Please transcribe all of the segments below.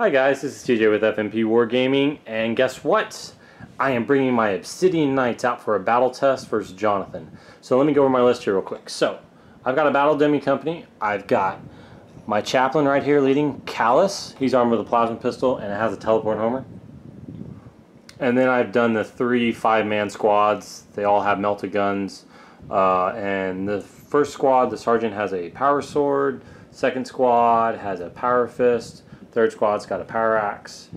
Hi guys, this is TJ with FNP Wargaming, and guess what? I am bringing my Obsidian Knights out for a battle test versus Jonathan. So let me go over my list here real quick. So, I've got a battle demi company. I've got my chaplain right here leading, Callus. He's armed with a plasma pistol and it has a teleport homer. And then I've done the 3 5-man squads. They all have melted guns. And the first squad, the sergeant has a power sword. Second squad has a power fist. Third squad's got a power axe.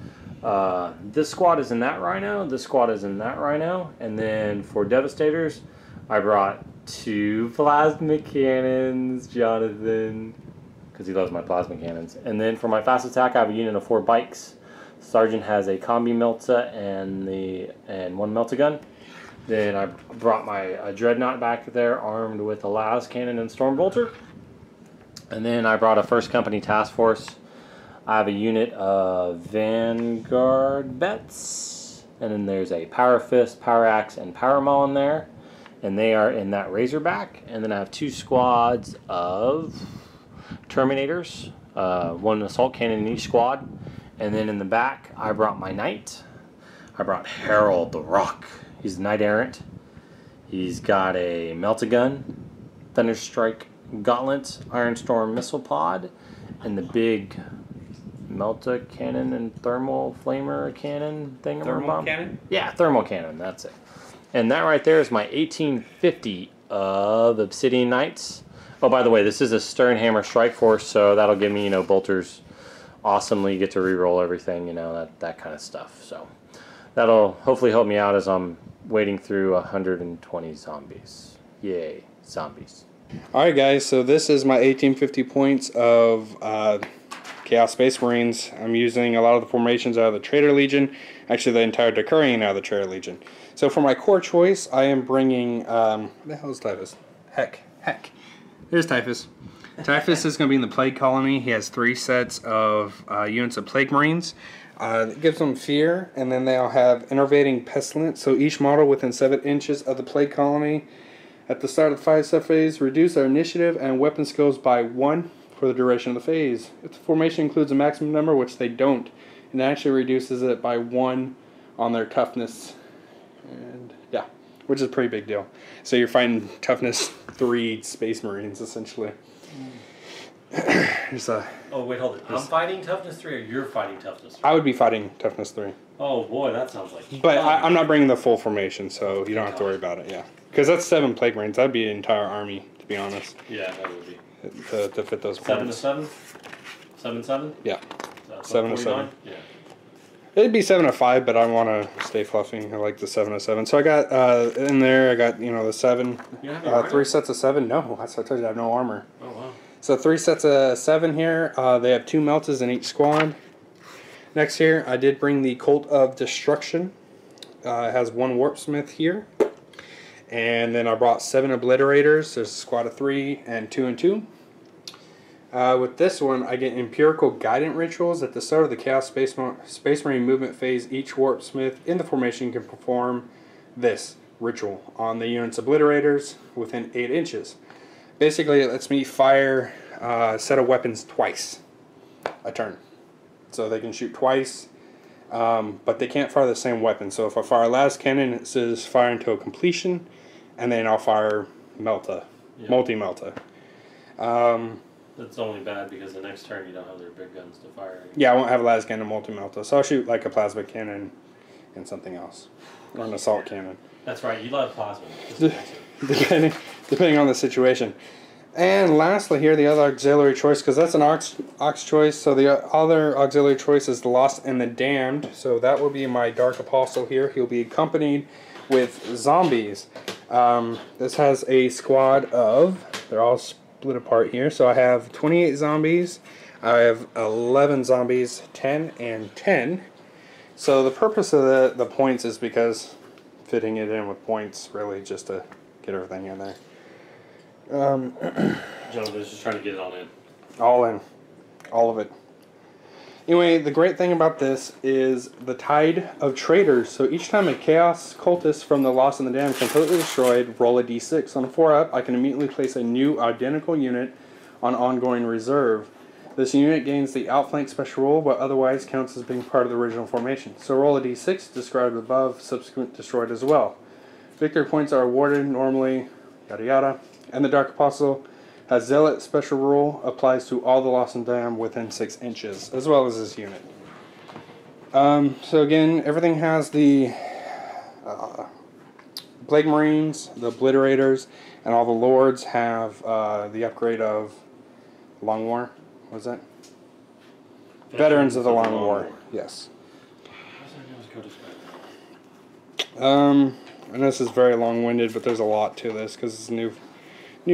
This squad is in that rhino. This squad is in that rhino. And then for devastators, I brought 2 plasma cannons, Jonathan, because he loves my plasma cannons. And then for my fast attack, I have a unit of 4 bikes. Sergeant has a combi melta and 1 melta gun. Then I brought my dreadnought back there, armed with a las cannon and storm bolter. And then I brought a first company task force. I have a unit of Vanguard Bets, and then there's a Power Fist, Power Axe, and Power Maul in there, and they are in that Razorback. And then I have 2 squads of Terminators, 1 Assault Cannon in each squad, and then in the back I brought my Knight. I brought Harold the Rock. He's a Knight Errant. He's got a Meltagun, Thunderstrike Gauntlet, Ironstorm Missile Pod, and the big Melta cannon and thermal flamer cannon thing. Thermal cannon? Yeah, thermal cannon, that's it. And that right there is my 1850 of Obsidian Knights. Oh, by the way, this is a Sternhammer Strike Force, so that'll give me, you know, bolters awesomely. You get to reroll everything, you know, that kind of stuff. So that'll hopefully help me out as I'm wading through 120 zombies. Yay, zombies. Alright guys, so this is my 1850 points of Chaos Space Marines. I'm using a lot of the formations out of the Traitor Legion, actually the entire Decurion out of the Traitor Legion. So for my core choice, I am bringing, what the hell is Typhus? Heck. There's Typhus. Typhus is going to be in the Plague Colony. He has 3 sets of units of Plague Marines. It gives them fear, and then they'll have Enervating Pestilence. So each model within 7 inches of the Plague Colony at the start of the 5-step phase, reduce their initiative and weapon skills by 1. For the duration of the phase. If the formation includes a maximum number, which they don't, and actually reduces it by 1 on their toughness, and yeah, which is a pretty big deal. So you're fighting toughness 3 Space Marines essentially. Oh wait, hold it. I'm fighting toughness 3, or you're fighting toughness 3? I would be fighting toughness 3. Oh boy, that sounds like. But I'm not bringing the full formation, so you don't have to worry about it. Yeah, because that's 7 Plague Marines. That'd be an entire army, to be honest. Yeah, that would be. To fit those points. 7 to 7? Yeah. 7 to 7. Yeah. It'd be 7 to 5, but I want to stay fluffing. I like the 7 to 7. So I got in there. I got, you know, the 7. You don't have any 3 sets of 7. No, that's what I told you. I have no armor. Oh wow. So 3 sets of 7 here. They have 2 meltas in each squad. Next here, I did bring the Cult of Destruction. It has 1 Warpsmith here. And then I brought 7 obliterators. There's a squad of 3 and 2 and 2. With this one, I get Empirical Guidance Rituals. At the start of the Chaos Space Marine movement phase, each Warpsmith in the formation can perform this ritual on the unit's obliterators within 8 inches. Basically, it lets me fire a set of weapons twice a turn. So they can shoot twice. But they can't fire the same weapon. So if I fire a las cannon, it says fire until completion, and then I'll fire melta, yep. Multi-melta. That's only bad because the next turn you don't have their big guns to fire anymore. Yeah, I won't have a las cannon, multi-melta, so I'll shoot like a plasma cannon and something else, or an assault cannon. That's right, you love plasma. Depending on the situation. And lastly here, the other auxiliary choice, because that's an ox choice, so the other auxiliary choice is the Lost and the Damned, so that will be my Dark Apostle here. He'll be accompanied with zombies. This has a squad of, they're all split apart here, so I have 28 zombies, I have 11 zombies, 10 and 10. So the purpose of the points is because fitting it in with points, really, just to get everything in there. Jonathan's just trying to get it all in. All in. All of it. Anyway, the great thing about this is the Tide of Traitors. So each time a Chaos Cultist from the Lost and the Damned completely destroyed, roll a d6. On a 4-up, I can immediately place a new identical unit on ongoing reserve. This unit gains the outflank special rule, but otherwise counts as being part of the original formation. So roll a d6, described above, subsequent destroyed as well. Victory points are awarded normally, yada yada. And the Dark Apostle has Zealot special rule, applies to all the Lost and Damned within 6 inches, as well as this unit. So again, everything has the Plague Marines, the Obliterators, and all the Lords have the upgrade of Long War. What was that? Veterans of the Long War. Yes. I know this is very long-winded, but there's a lot to this because it's new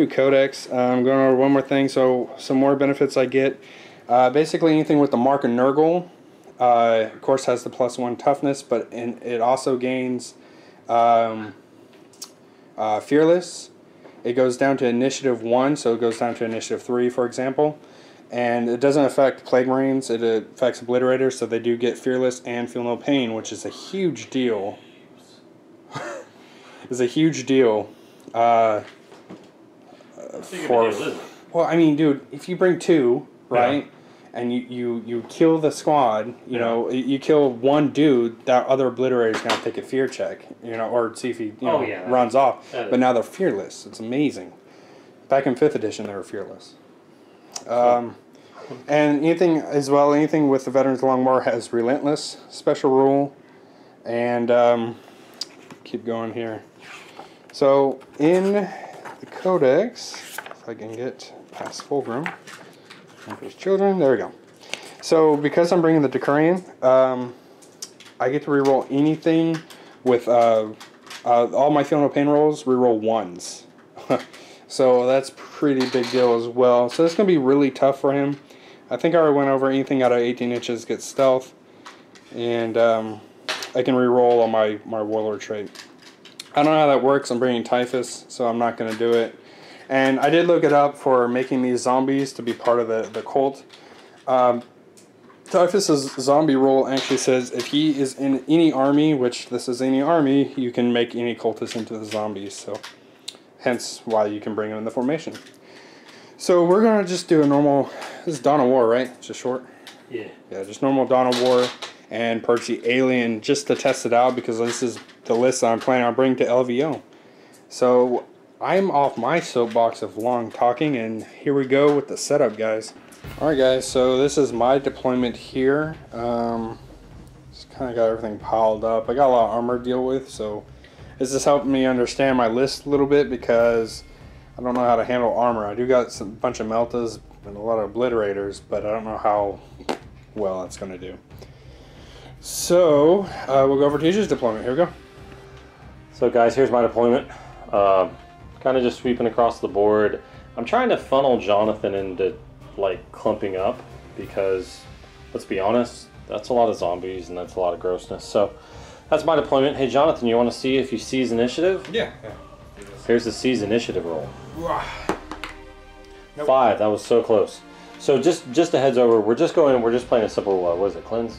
codex. I'm going over one more thing. So some more benefits I get. Basically anything with the Mark of Nurgle, of course, has the +1 toughness, but it also gains Fearless. It goes down to Initiative 1, so it goes down to Initiative 3, for example. And it doesn't affect Plague Marines, it affects Obliterators, so they do get Fearless and Feel No Pain, which is a huge deal. It's a huge deal. Well, I mean, dude, if you bring 2, right, and you kill the squad, you know, you kill one dude, that other Obliterator's going to take a fear check, you know, or see if he runs off. But now they're Fearless. It's amazing. Back in 5th edition, they were Fearless. And anything as well, anything with the Veterans of the Long War has Relentless special rule, and keep going here. So in the codex, if I can get past Fulgrim, Emperor's Children, there we go. So because I'm bringing the Decurion, I get to reroll anything with all my Feel No Pain rolls, reroll 1s. So that's pretty big deal as well. So that's going to be really tough for him. I think I already went over anything out of 18 inches gets stealth. And I can reroll on my warlord trait. I don't know how that works. I'm bringing Typhus, so I'm not going to do it. And I did look it up for making these zombies to be part of the cult. Typhus's zombie rule actually says if he is in any army, which this is any army, you can make any cultist into the zombies. So... hence why you can bring them in the formation. So we're going to just do a normal, this is Dawn of War, right? Just short? Yeah. Yeah, just normal Dawn of War and Purge the Alien just to test it out, because this is the list I'm planning on bringing to LVO. So I'm off my soapbox of long talking, and here we go with the setup, guys. Alright guys, so this is my deployment here. Just kind of got everything piled up. I got a lot of armor to deal with, so... this is helping me understand my list a little bit, because I don't know how to handle armor. I do got some bunch of Meltas and a lot of Obliterators, but I don't know how well it's going to do. So we'll go over TJ's deployment. Here we go. So guys, here's my deployment. Kind of just sweeping across the board. I'm trying to funnel Jonathan into like clumping up, because let's be honest, that's a lot of zombies and that's a lot of grossness. So. That's my deployment. Hey, Jonathan, you want to see if you seize initiative? Yeah. Here's the seize initiative roll. Nope. 5. That was so close. So just a heads over, we're just going. We're just playing a simple. What is it? Cleanse.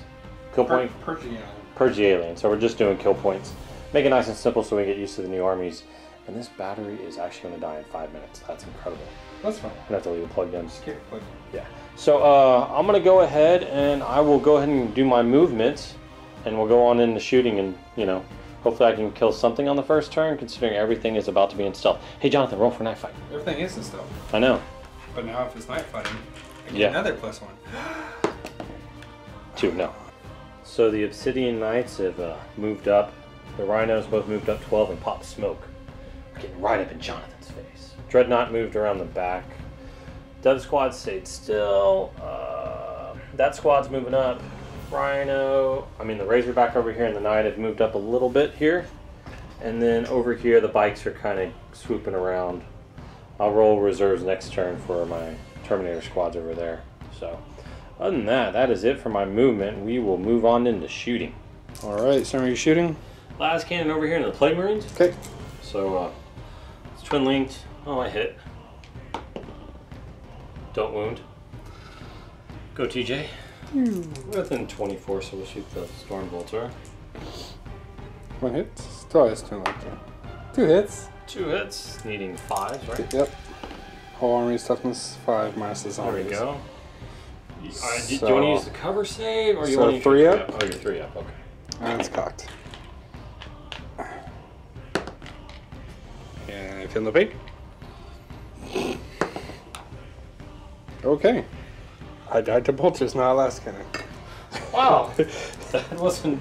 Kill point. Purge the Alien. Purge the Alien. So we're just doing kill points. Make it nice and simple so we get used to the new armies. And this battery is actually going to die in 5 minutes. That's incredible. That's fine. I'm going to have to leave it plugged in. Just keep it plugged in. Yeah. So I'm going to go ahead and I will go ahead and do my movement. And we'll go on into shooting, and you know, hopefully I can kill something on the first turn, considering everything is about to be in stealth. Hey, Jonathan, roll for knife fight. Everything is in stealth. I know. But now if it's knife fighting, I get another +1. 2, no. So the Obsidian Knights have moved up. The Rhinos both moved up 12 and popped smoke. Getting right up in Jonathan's face. Dreadnought moved around the back. Dove Squad stayed still. That squad's moving up. The Razorback over here and the Knight have moved up a little bit here, and then over here the bikes are kind of swooping around. I'll roll reserves next turn for my Terminator squads over there. So other than that, that is it for my movement. We will move on into shooting. Alright, so are you shooting? Last cannon over here in the Plague Marines. Okay. So it's twin linked. Oh, I hit. Don't wound. Go TJ. We're within 24, so we'll shoot the Storm Bolter. One hit. Twice, two hits. Two hits. Needing 5, right? Yep. Whole armory toughness 5 minus the zombies. There we go. So, do you want to use the cover save, or you want to 3 up? Oh, you're 3 up. Okay. And it's cocked. And I feel no pain. Okay. I died to bolters, not last cannon. Wow, that wasn't.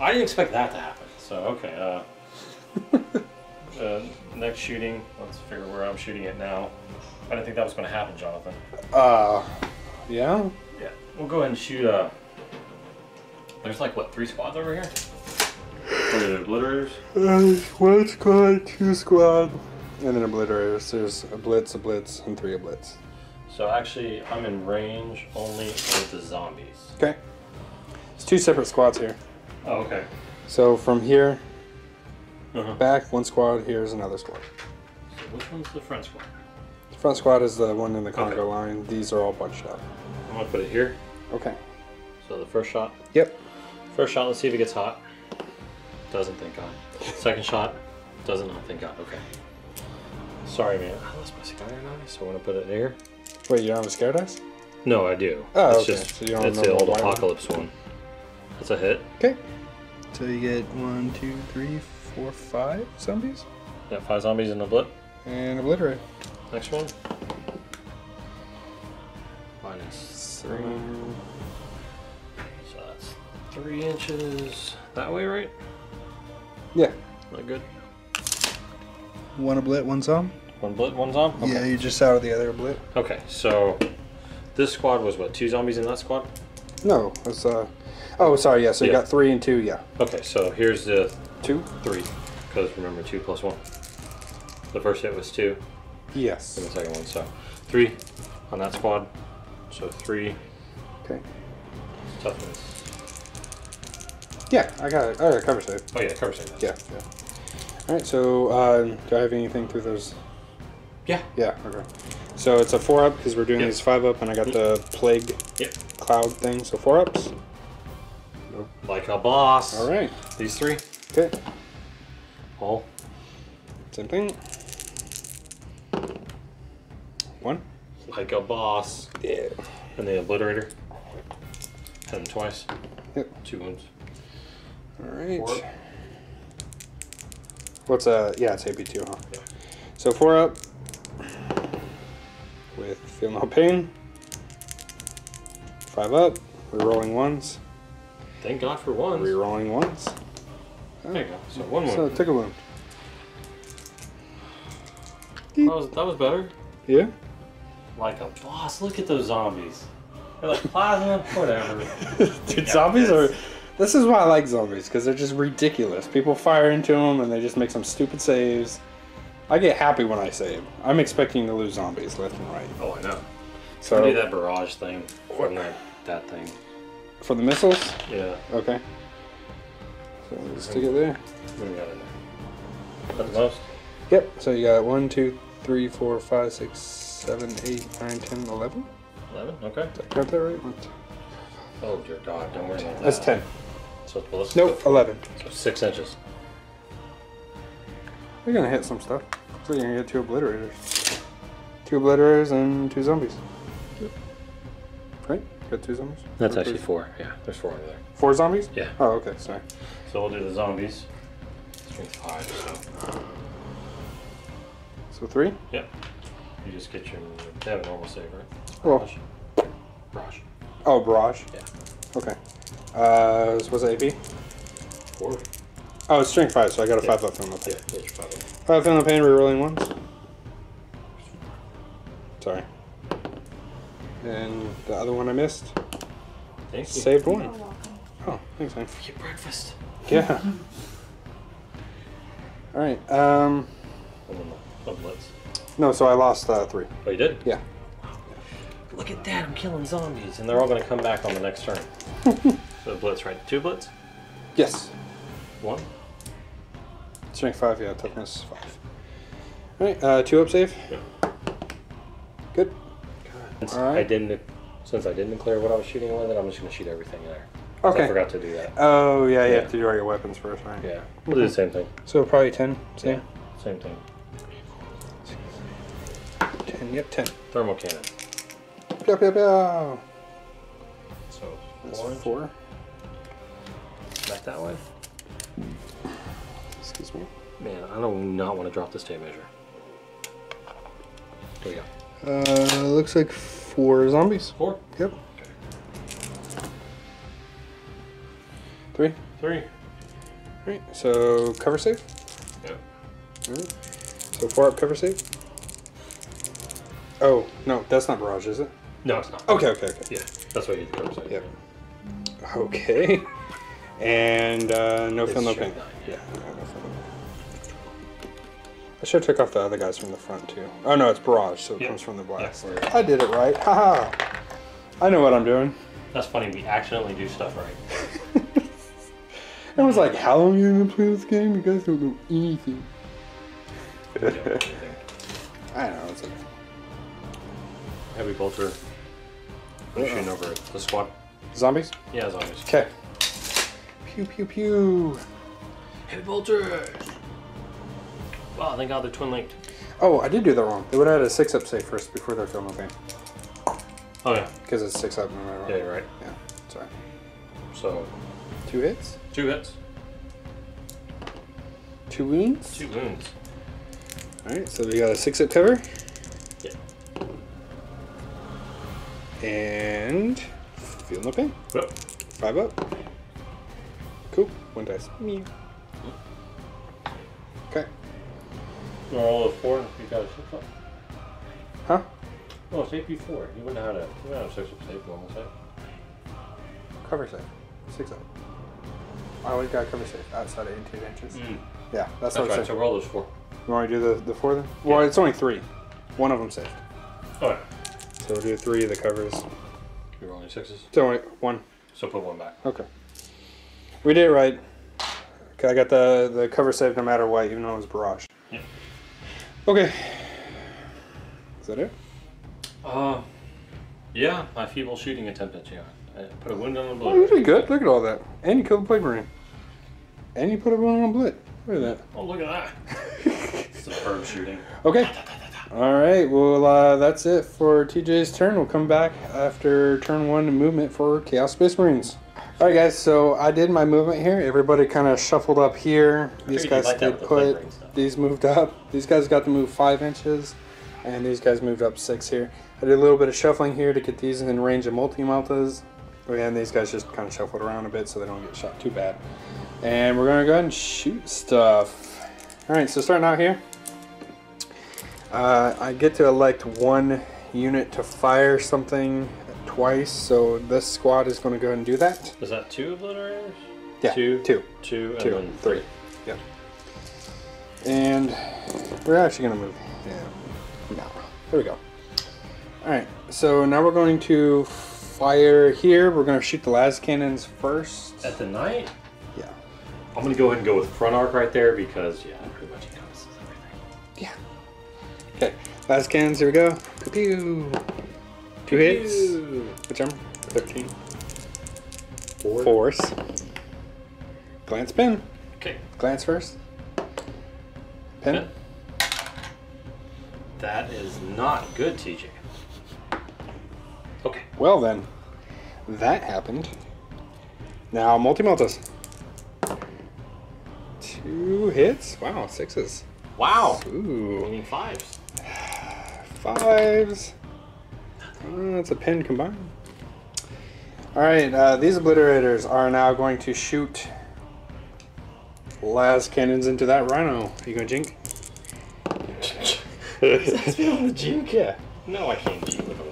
I didn't expect that to happen. So okay. Next shooting. Let's figure where I'm shooting it now. I didn't think that was going to happen, Jonathan. Yeah. Yeah. We'll go ahead and shoot. There's like what, 3 squads over here? What are the obliterators? 1 squad, 2 squad, and then obliterators. There's a blitz, and 3 obliterates. So actually, I'm in range only with the zombies. Okay. It's 2 separate squads here. Oh, okay. So from here, back 1 squad, here's another squad. So which one's the front squad? The front squad is the one in the cargo line. These are all bunched up. I'm gonna put it here. Okay. So the first shot? Yep. First shot, let's see if it gets hot. Doesn't think on. Second shot, doesn't not think on. Okay. Sorry, man. I lost my Skyrim eye, so I'm gonna put it here. Wait, you don't have a scare dice? No, I do. Oh, it's okay. Just, so you don't, it's the old apocalypse one. That's a hit. Okay. So you get 1, 2, 3, 4, 5 zombies? Yeah, 5 zombies and a blip. And obliterate. Next one. -3. So that's 3 inches that way, right? Yeah. Not good. 1 oblit, 1 zom? 1 blip, 1 zom? Okay. Yeah, you just out of the other blip. Okay, so this squad was what, 2 zombies in that squad? No, it's oh, sorry, yeah, so you got 3 and 2, yeah. Okay, so here's the 2, 3, because remember 2 plus 1. The first hit was 2. Yes. And the second one, so 3 on that squad. So 3. Okay. Toughness. Yeah, I got it. Alright, cover save. Oh yeah, cover save. Yeah, yeah. Alright, so do I have anything through those? Yeah. Yeah, okay. So it's a 4 up because we're doing these 5 up, and I got the plague cloud thing, so 4 ups. Nope. Like a boss. All right. These 3. Okay. All. Same thing. 1. Like a boss. Yeah. And the obliterator. Hit him twice. Yep. 2 wounds. All right. 4 up. What's yeah, it's AP2, huh? Yeah. So 4 up with feel no pain. 5 up, rerolling 1s. Thank God for 1s. Rerolling 1s. Oh. There you go. So 1 wound. So took a wound. That was better. Yeah. Like a boss. Look at those zombies. They're like plasma, whatever. Dude, zombies are. This is why I like zombies, because they're just ridiculous. People fire into them and they just make some stupid saves. I get happy when I save. I'm expecting to lose zombies left and right. Oh, I know. So I do that barrage thing from that thing. For the missiles? Yeah. Okay. So we'll stick it there. We got it there. That's most. Yep. So you got 1, 2, 3, 4, 5, 6, 7, 8, 9, 10, 11. 11? Okay. Did I count that right? 1, 2. Oh dear God! Don't worry about that. That's 10. So let's nope, 11. So 6 inches. We're gonna hit some stuff. So you're gonna get 2 obliterators. 2 obliterators and 2 zombies. Yep. Right? Got 2 zombies? That's actually 4. Yeah, there's 4 over there. 4 zombies? Yeah. Oh, okay, sorry. So we'll do the zombies. It's 5, so 3? Yep. You just get your, they have a normal save, right? Barrage. Barrage. Oh, barrage? Yeah. Okay. So what's the AP? 4. Oh, it's strength 5, so I got a 5 up from the pain. Yeah, it's 5 up. 5 from the pain, rerolling 1s. Sorry. And the other one I missed. Thank you. Saved 1. Oh, thanks, man. For your breakfast. Yeah. Alright, no, so I lost 3. Oh, you did? Yeah. Wow. Look at that, I'm killing zombies, and they're all going to come back on the next turn. So blitz, right? 2 blitz? Yes. 1. Strength 5, yeah, toughness 5. Alright, 2 up save. Yeah. Good. God. All right. I didn't Since I didn't declare what I was shooting with it, I'm just going to shoot everything in there. Okay. I forgot to do that. Oh, yeah, you have to do all your weapons first, right? Yeah. We'll do the same thing. So probably 10? Same? Yeah, same thing. 10, yep, 10. Thermal cannon. Pew, pew, pew. So, that's 4. Back that way. Excuse me. Man, I do not want to drop this tape measure. Here we go. Looks like 4 zombies. 4? Yep. 3. Right. So cover save. Yep. All right. So 4 up cover save. Oh no, that's not barrage, is it? No, it's not. Okay, okay, okay. Yeah, that's why you did cover save. Yep. Yeah. Okay. And no film, no pain. Yeah. No film. I should have took off the other guys from the front too. Oh no, it's barrage, so it comes from the blast. Yeah, I did it right. Haha. I know what I'm doing. That's funny. We accidentally do stuff right. Everyone's like, how long have you been playing this game? You guys don't know anything. I don't know, it's like... Heavy bolter. I'm shooting over it. The squad. Zombies? Yeah, zombies. Okay. Pew, pew, pew. Heavy bolter! Wow, thank God they're twin-linked. Oh, I did do that wrong. They would have had a 6-up save first before their film opening. Oh, yeah. Because it's 6-up no matter what. Yeah, you're right. Yeah, sorry. So... 2 hits? 2 hits. 2 wounds? 2 wounds. Alright, so we got a 6 hit cover. Yeah. And feel no pain. Yep. 5 up. Cool. 1 dice. Me. Okay. You want to roll a 4 if you got a 6 up? Huh? No, it's AP 4. You wouldn't have a 6 up save, normal save. Cover save. 6 up. I always got cover safe outside of 18 inches. Mm. Yeah, that's what I'm saying. So roll those 4. You want to do the 4 then? Yeah. Well, it's only 3. 1 of them saved. Alright. So we'll do 3 of the covers. You're rolling 6s? So only 1. So put 1 back. Okay. We did it right. Okay, I got the cover saved no matter what, even though it was barrage. Yeah. Okay. Is that it? Yeah, my feeble shooting attempt at you. Put a wound on the bullet. Oh, you did good. Look at all that. And you killed the Plague Marine. And you put a wound on the bullet. Look at that. Oh, look at that. It's superb shooting. Okay. All right. Well, that's it for TJ's turn. We'll come back after turn 1 to movement for Chaos Space Marines. All right, guys. So I did my movement here. Everybody kind of shuffled up here. These guys did put. These moved up. These guys got to move 5 inches. And these guys moved up 6 here. I did a little bit of shuffling here to get these in range of multi-maltas. And these guys just kind of shuffled around a bit so they don't get shot too bad. And we're going to go ahead and shoot stuff. Alright, so starting out here. I get to elect 1 unit to fire something twice, so this squad is going to go ahead and do that. Is that 2 obliterators? Yeah, 2, and then 3. Yep. And we're actually going to move him. No. There we go. Alright, so now we're going to... fire here. We're going to shoot the las cannons first. At the night? Yeah. I'm going to go ahead and go with front arc right there because, yeah, pretty much encompasses everything. Yeah. Okay. Las cannons, here we go. Pew pew. 2 hits. Which armor? 13. Force. Glance pin. Okay. Glance first. Pin. That is not good, TJ. Okay. Well then, that happened. Now multi-meltas. 2 hits. Wow, 6s. Wow. Ooh. I mean 5s. 5s. That's a pin combined. All right. These obliterators are now going to shoot las cannons into that rhino. Are you gonna jink? Does that feel like jink? Yeah. No, I can't jink with them.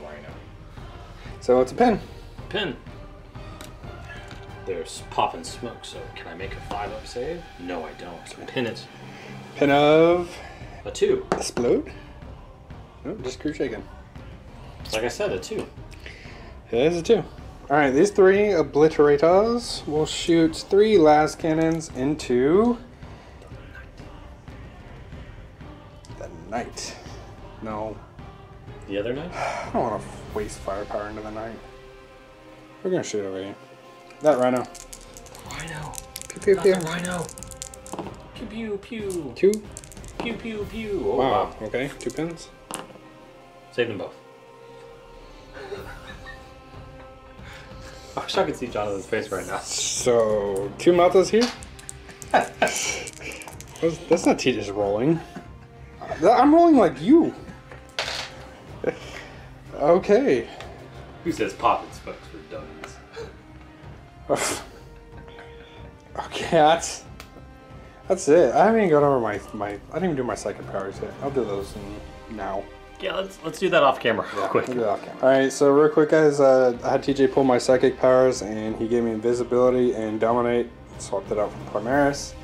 So it's a pin. Pin. There's popping smoke, so can I make a 5-up save? No, I don't. So pin it. Pin of... a 2. Explode? Nope, just crew shaking. Like I said, a 2. It is a 2. Alright, these 3 obliterators will shoot 3 las cannons into... the night. No. The other night? I don't want to waste firepower into the night. We're gonna shoot over here. That rhino. Rhino. Pew pew pew. Rhino. Pew pew pew. Two. Pew pew pew. Oh, wow. Okay. Two pins. Save them both. I wish I could see Jonathan's face right now. So, two Matas here? That's not TJ's rolling. I'm rolling like you. Okay. Who says poppets, folks, for dummies? Okay, that's it. I haven't gone over my I didn't even do my psychic powers yet. I'll do those now. Yeah, let's do that off camera real quick. We'll do that off camera. All right, so real quick, guys, I had TJ pull my psychic powers, and he gave me invisibility and dominate. Swapped it out from Primaris,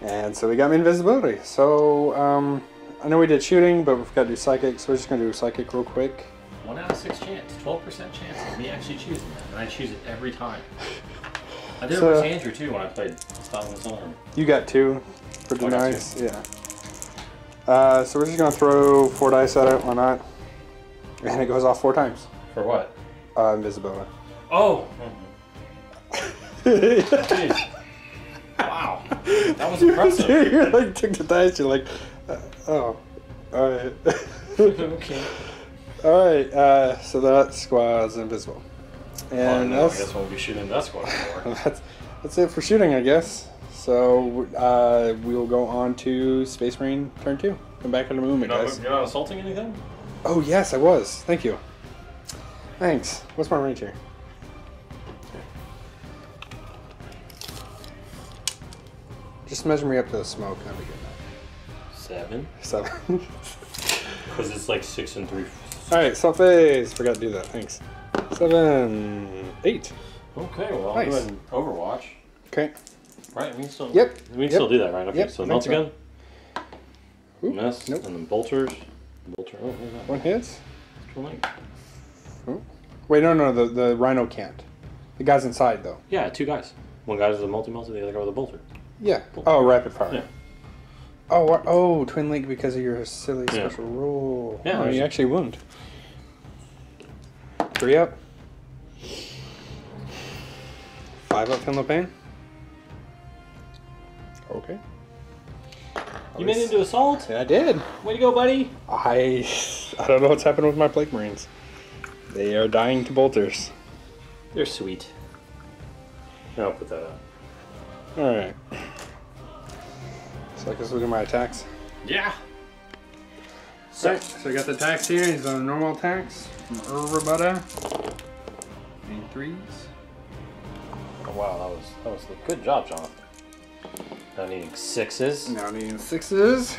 and so he got me invisibility. So I know we did shooting, but we've got to do psychic, so we're just gonna do psychic real quick. 1 out of 6 chance, 12% chance of me actually choosing that, and I choose it every time. I did it with Andrew too when I played Stalin's Arm. You got 2 for denies, yeah. So we're just gonna throw 4 dice at it, why not? And it goes off 4 times. For what? Invisibility. Oh. Wow, that was impressive. You like took the dice, you're like, oh, all right. Okay. All right. So that squad's invisible. And well, I guess we'll be shooting that squad for. That's it for shooting, I guess. So we'll go on to Space Marine turn 2. Come back in the movement, guys. You're not assaulting anything? Oh yes, I was. Thank you. Thanks. What's my range here? Just measure me up to the smoke. That'd be good. 7. 7. Because it's like 6 and 3. All right, self-phase. Forgot to do that. Thanks. 7, 8. Okay, well, nice. I'm doing Overwatch. Okay. Right, we can still. Yep. We can still do that, right? Okay. Yep. So melt again. Mess. Nope. And then bolters. Bolter. Oh, one hits. Oh. Wait, no, the rhino can't. The guy's inside though. Yeah, 2 guys. One guy's with a multi-melter, the other guy with a bolter. Yeah. Cool. Oh, rapid fire. Yeah. Oh, twin link because of your silly special rule. Yeah, you actually wound. 3 up. 5 up, Finn pain. Okay. You made into assault? Yeah, I did. Way to go, buddy. I don't know what's happened with my Plague Marines. They are dying to bolters. They're sweet. I'll put that up. Alright. So I guess we'll do my attacks. Yeah. Alright, so I got the attacks here. He's on normal attacks from Urabada. And 3s. Oh wow, that was a good job, Jonathan. Now needing 6s. Now needing 6s.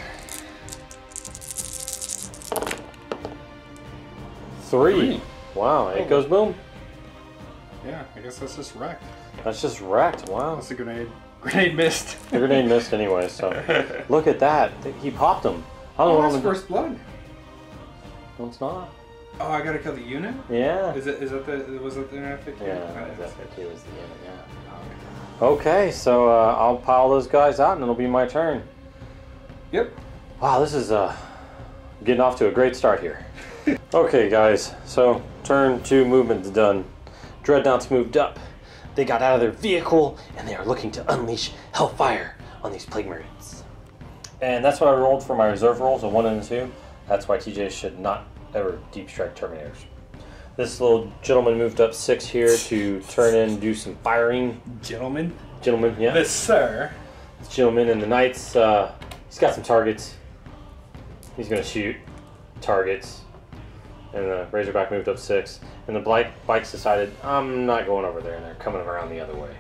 3. Wow, it goes boom. Yeah, I guess that's just wrecked. That's just wrecked, wow. That's a grenade. Grenade missed. The grenade missed anyway, so. Look at that. He popped him. Oh, that's first blood. No, it's not. Oh, I gotta kill the unit? Yeah. Was that the unit? Yeah, exactly. It was the unit, yeah. Okay, so I'll pile those guys out and it'll be my turn. Yep. Wow, this is getting off to a great start here. Okay, guys, so turn 2 movement's done. Dreadnoughts moved up. They got out of their vehicle, and they are looking to unleash hellfire on these Plague Marines. And that's what I rolled for my reserve rolls, a 1 and a 2. That's why TJ should not ever deep strike Terminators. This little gentleman moved up 6 here to turn in, do some firing. Gentleman? Gentleman, yeah. Yes, sir. This gentleman in the Knights, he's got some targets. He's going to shoot targets. And the Razorback moved up 6. And the bikes decided, I'm not going over there, and they're coming around the other way.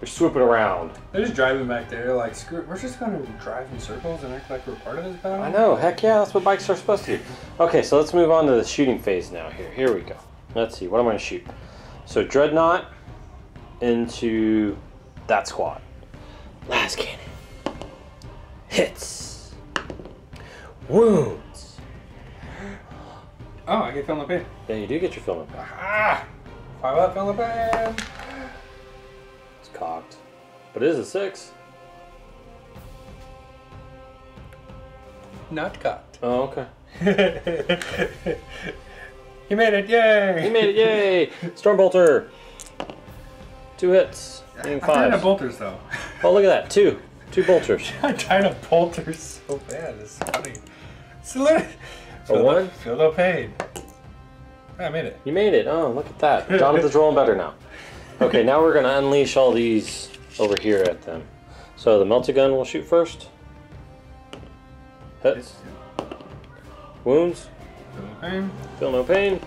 They're swooping around. They're just driving back there, like, screw it, we're just going to drive in circles and act like we're part of this battle? I know, heck yeah, that's what bikes are supposed to do. Okay, so let's move on to the shooting phase now. Here we go. Let's see, what am I going to shoot? So, Dreadnought into that squad. Last cannon. Hits. Wound. Oh, I get Phil in the pan. Yeah, you do get your Phil in the pan. Ah! 5 up, Phil in the pan. It's cocked. But it is a 6. Not cocked. Oh, okay. He made it, yay! He made it, yay! Stormbolter. Two hits. Five. I'm tired of bolters, though. Oh, look at that. Two bolters. I'm tired of bolters so bad. It's funny. Salute. A one? Feel no pain. I made it. You made it. Oh, look at that. Jonathan's rolling better now. Okay, now we're going to unleash all these over here at them. So the Meltagun will shoot first. Hits. Wounds. Feel no pain. Feel no pain.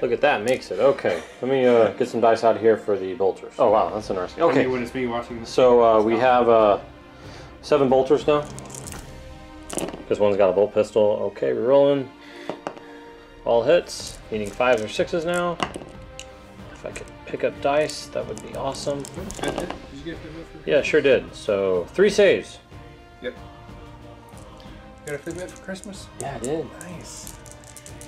Look at that, makes it. Okay, let me get some dice out here for the bolters. Oh wow, that's interesting. Okay, when it's me watching this, so we have 7 bolters now. Because one's got a bolt pistol. Okay, we're rolling. All hits, needing 5s or 6s now. If I could pick up dice, that would be awesome. Did you get a fit move for? Yeah, sure did. So 3 saves. Yep. You got a fit move for Christmas? Yeah, I did. Nice.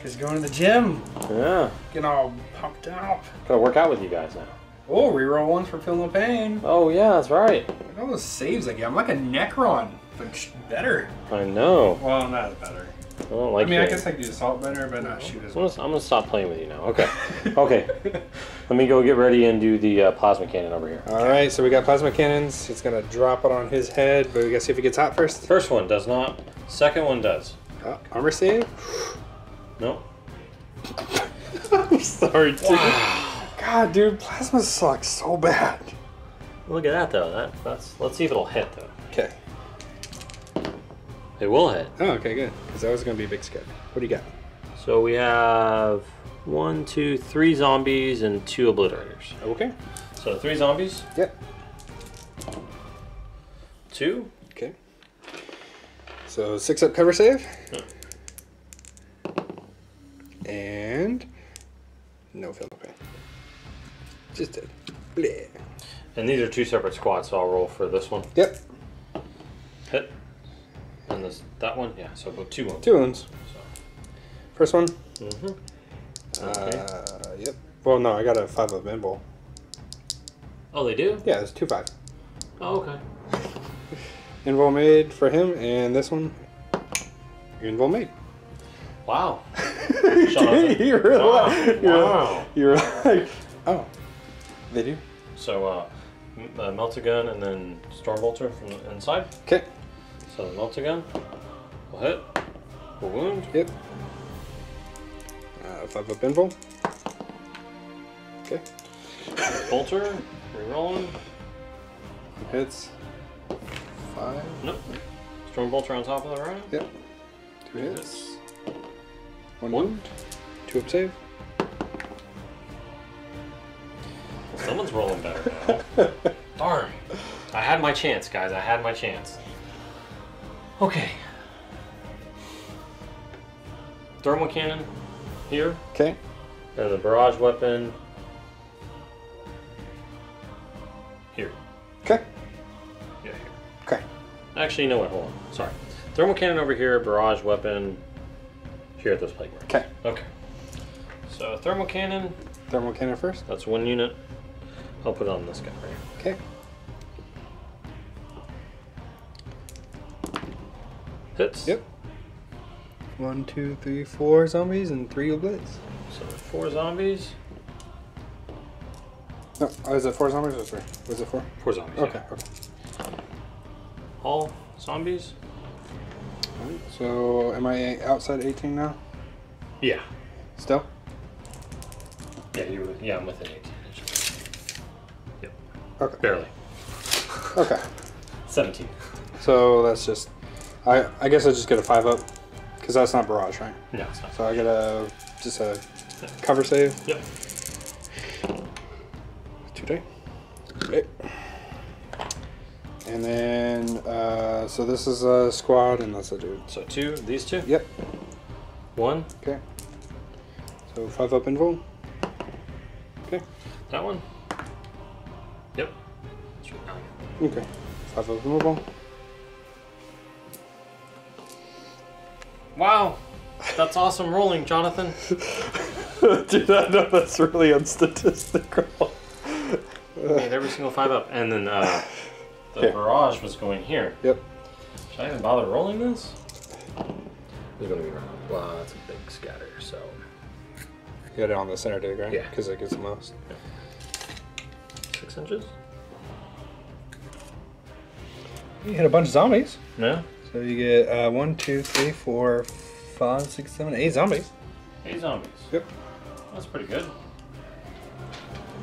Is going to the gym. Yeah. Getting all pumped up. Gotta work out with you guys now. Oh, reroll ones for feeling pain. Oh yeah, that's right. Look at all those saves I get. I'm like a Necron, but better. I know. Well, not better. I don't like. I mean, I guess I could do assault better, but not shoot as well. I'm gonna stop playing with you now. Okay. Okay. Let me go get ready and do the plasma cannon over here. All right. So we got plasma cannons. It's gonna drop it on his head, but we gotta see if it gets hot first. First one does not. Second one does. Armor save. No. I'm sorry, dude. Wow. God, dude, plasma sucks so bad. Look at that, though. That's. Let's see if it'll hit, though. Okay. It will hit. Oh, okay, good. Because that was going to be a big scare. What do you got? So we have 1, 2, 3 zombies and 2 obliterators. Okay. So 3 zombies. Yep. 2. Okay. So 6 up cover save. Huh. And no feel no pain. Just did. Bleh. And these are 2 separate squads, so I'll roll for this one. Yep. Hit. And this that one, yeah. So about 2 wounds. 2 wounds. So. First one. Mm-hmm. Okay. Yep. Well, no, I got a 5 of Menbol. Oh, they do. Yeah, it's 2 5. Oh, okay. Invul made for him, and this one. Invul made. Wow. You were wow. Like, wow. You're like, oh, they do. So, Meltagun and then Stormbolter from the inside. Okay. So, the Meltagun will hit, will wound. Yep. 5 up Invul. Okay. Bolter, rerolling. Hits. 5. Nope. Stormbolter on top of the round. Yep. 2 hits. 1 wound, 2 up save. Someone's rolling better now. Darn. I had my chance, guys. I had my chance. Okay. Thermal cannon here. Okay. And the barrage weapon here. Okay. Yeah, here. Okay. Actually, you know what? Hold on. Sorry. Thermal cannon over here, barrage weapon. Here at this playground. Okay. Okay. So thermal cannon. Thermal cannon first. That's 1 unit. I'll put it on this guy right here. Okay. Hits. Yep. 1, 2, 3, 4 zombies and 3 obliterates. So 4 zombies. No, is it 4 zombies or 3? Was it 4? 4 zombies. Okay. Yeah. Okay. All zombies. So, am I outside 18 now? Yeah. Still? Yeah, I'm within 18. Yep. Okay. Barely. Okay. 17. So that's just. I guess I just get a 5 up, because that's not barrage, right? No, it's not. So I get a cover save. Yep. 2 day. Okay. And then, so this is a squad, and that's a dude. So 2, these 2? Yep. 1. Okay. So 5 up Invul. Okay. That one? Yep. Okay. 5 up Invul. Wow. That's awesome rolling, Jonathan. Dude, I know that's really unstatistical. Made every single 5 up, and then, the barrage was going here. Yep. Should I even bother rolling this? It's going to be around. Wow, that's a big scatter, so. You got it on the center dig, right? Yeah. Because it gets the most. Yeah. 6 6 inches. You hit a bunch of zombies. Yeah. So you get 1, 2, 3, 4, 5, 6, 7, 8 zombies. 8 zombies. Yep. That's pretty good.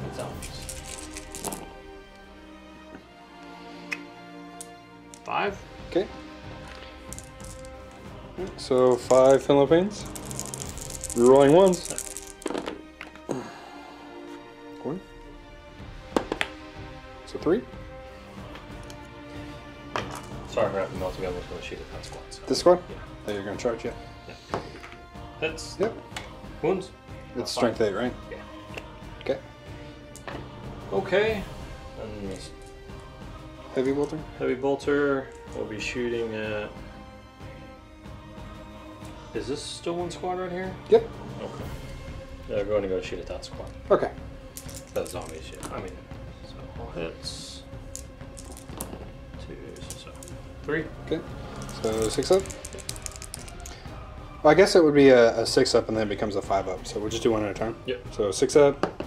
8 zombies. 5. Okay. So 5 Philippines. Rolling ones. One. So 3. Sorry for having multiple. I was going to shoot at that squad. So. This squad? Yeah. That you're going to charge, yeah. Yeah. That's. Yep. Wounds? It's strength 8, right? Yeah. Okay. Okay. And heavy bolter? Heavy bolter. We'll be shooting at. Is this still one squad right here? Yep. Okay. They're going to go shoot at that squad. Okay. That zombie shit. I mean, so all hits. 3. Okay, so 6 up. Well, I guess it would be a 6 up and then it becomes a 5 up. So we'll just do one at a time. Yep. So 6 up,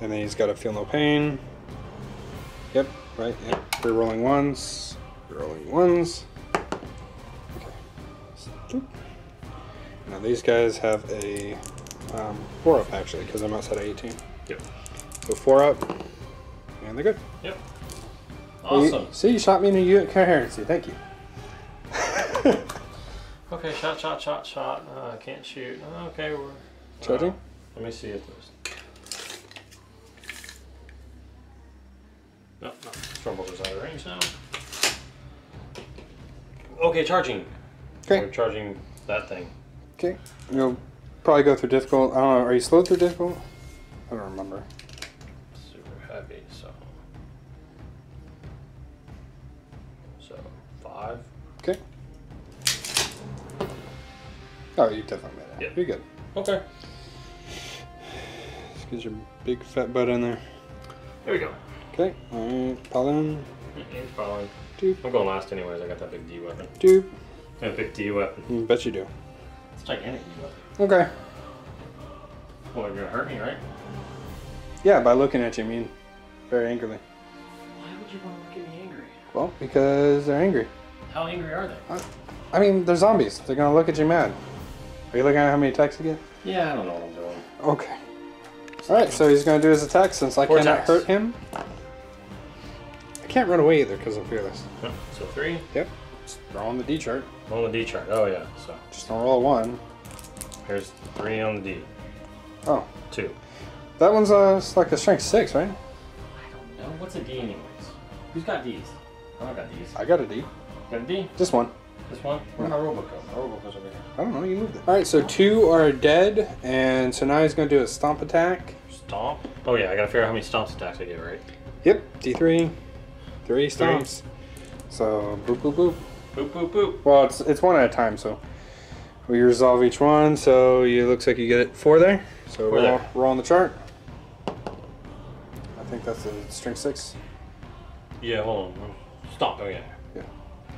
and then he's got to feel no pain. Yep, right, yep. Rerolling ones, rerolling ones. Okay. Now these guys have a 4 up actually, because I'm outside of 18. Yep. So 4 up, and they're good. Yep. Awesome. You, see, you shot me in a coherency. Thank you. Okay, shot. I can't shoot. Okay, we're charging. Let me see if there's. No, Stormbolter's out of range now. Okay, charging. Okay. We're charging that thing. Okay. You'll probably go through difficult. I don't know. Are you slow through difficult? I don't remember. Super heavy, so. 5. Okay. Oh, you definitely made it. Yep. You're good. Okay. Just get your big fat butt in there. There we go. Okay. Alright, Paladin. He's Paladin. Doop. I'm going last anyways. I got that big D weapon. Doop. I have a big D weapon. I bet you do. It's a gigantic D weapon. Okay. Well, you're going to hurt me, right? Yeah, by looking at you, I mean, very angrily. Why would you want to look at me angry? Well, because they're angry. How angry are they? I mean, they're zombies. They're going to look at you mad. Are you looking at how many attacks you get? Yeah, I don't know what I'm doing. Okay. Alright, so he's going to do his attack since I cannot hurt him. I can't run away either because I'm fearless. So 3? Yep. Just throw on the D chart. On the D chart, oh yeah. So just don't roll a 1. Here's 3 on the D. Oh. 2. That one's like a strength 6, right? I don't know. What's a D anyways? Who's got Ds? I don't got Ds. I got a D. Got a D? This one. This one? Where'd my robot go? My robot goes over here. I don't know, you moved it. Alright, so 2 are dead, and so now he's going to do a stomp attack. Stomp? Oh yeah, I gotta figure out how many stomps attacks I get, right? Yep, D3. 3 stomps. 3. So, boop, boop, boop. Boop, boop, boop. Well, it's one at a time, so we resolve each one, so it looks like you get 4 there. So roll on the chart. I think that's a string 6. Yeah, hold on. Stomp, oh yeah.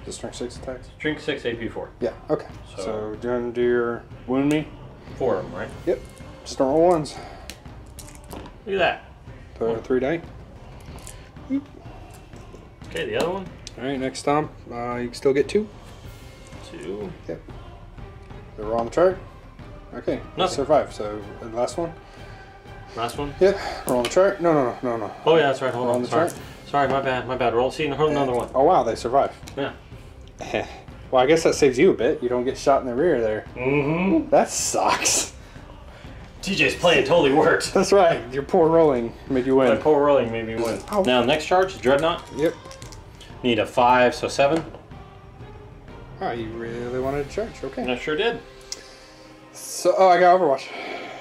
The strength 6 attacks? Strength 6, AP 4. Yeah, okay. So do you want to do your wound me? 4 of them, right? Yep. Just don't roll ones. Look at that. Throw 3 die. Oop. Okay, the other one. Alright, next stomp. You can still get 2. 2. Yep. They're wrong chart. Okay. Nothing. Survive. So, and last one. Last one? Yep. Roll on the chart. No. Oh, yeah, that's right. Hold on. Sorry. Sorry, my bad. Roll. See, hold another one. Oh, wow, they survive. Yeah. Well, I guess that saves you a bit. You don't get shot in the rear there. Mm-hmm. That sucks. TJ's plan totally worked. That's right. Your poor rolling made you win. My poor rolling made me win. Oh. Now, next charge, Dreadnought. Yep. Need a 5, so 7. Oh, you really wanted a charge. Okay. I sure did. So, oh, I got Overwatch.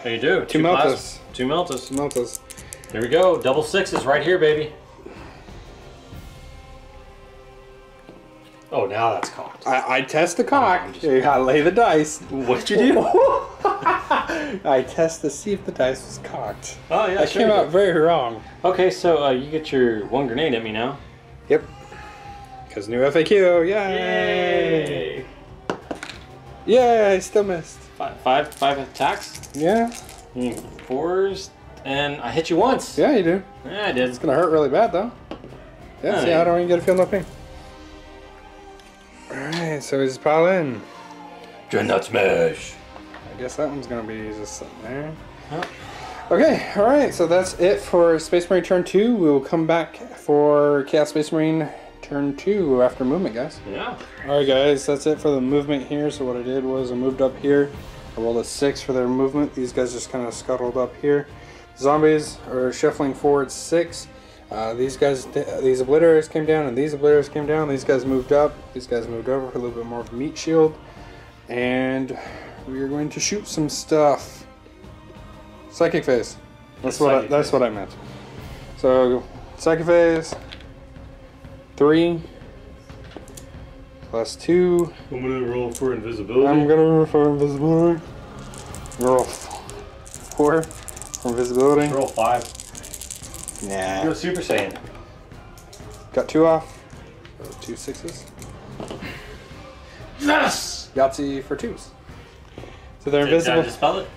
There you do. 2 Meltas. 2 Meltas. Meltas. Here we go. Double 6s right here, baby. Oh, now that's cocked. I test the cock. You gotta lay the dice. What'd you do? I test to see if the dice was cocked. Oh, yeah, sure. That came out very wrong. Okay, so you get your 1 grenade at me now. Yep. Because new FAQ. Yay! Yay, I still missed. Five attacks? Yeah. 4s, And I hit you once. Yeah, you do. Yeah, I did. It's going to hurt really bad, though. Yeah, see, I don't even get to feel no pain. Alright, so he's probably in. Do not smash. I guess that one's going to be just sitting there. Yep. Okay, alright, so that's it for Space Marine Turn 2. We will come back for Chaos Space Marine Turn 2 after movement, guys. Yeah. Alright, guys, that's it for the movement here. So what I did was I moved up here. I rolled a 6 for their movement. These guys just kind of scuttled up here. Zombies are shuffling forward 6. These guys, these obliterators came down, and these obliterators came down. These guys moved up. These guys moved over for a little bit more of a meat shield. And we are going to shoot some stuff. Psychic phase. That's what I meant. So psychic phase 3 + 2. I'm gonna roll for invisibility. Roll 4 for invisibility. Let's roll 5. Yeah. You're a Super Saiyan. Got 2 off. 2 6s. Yes. Yahtzee for 2s. So they're invisible. Did I just spell it?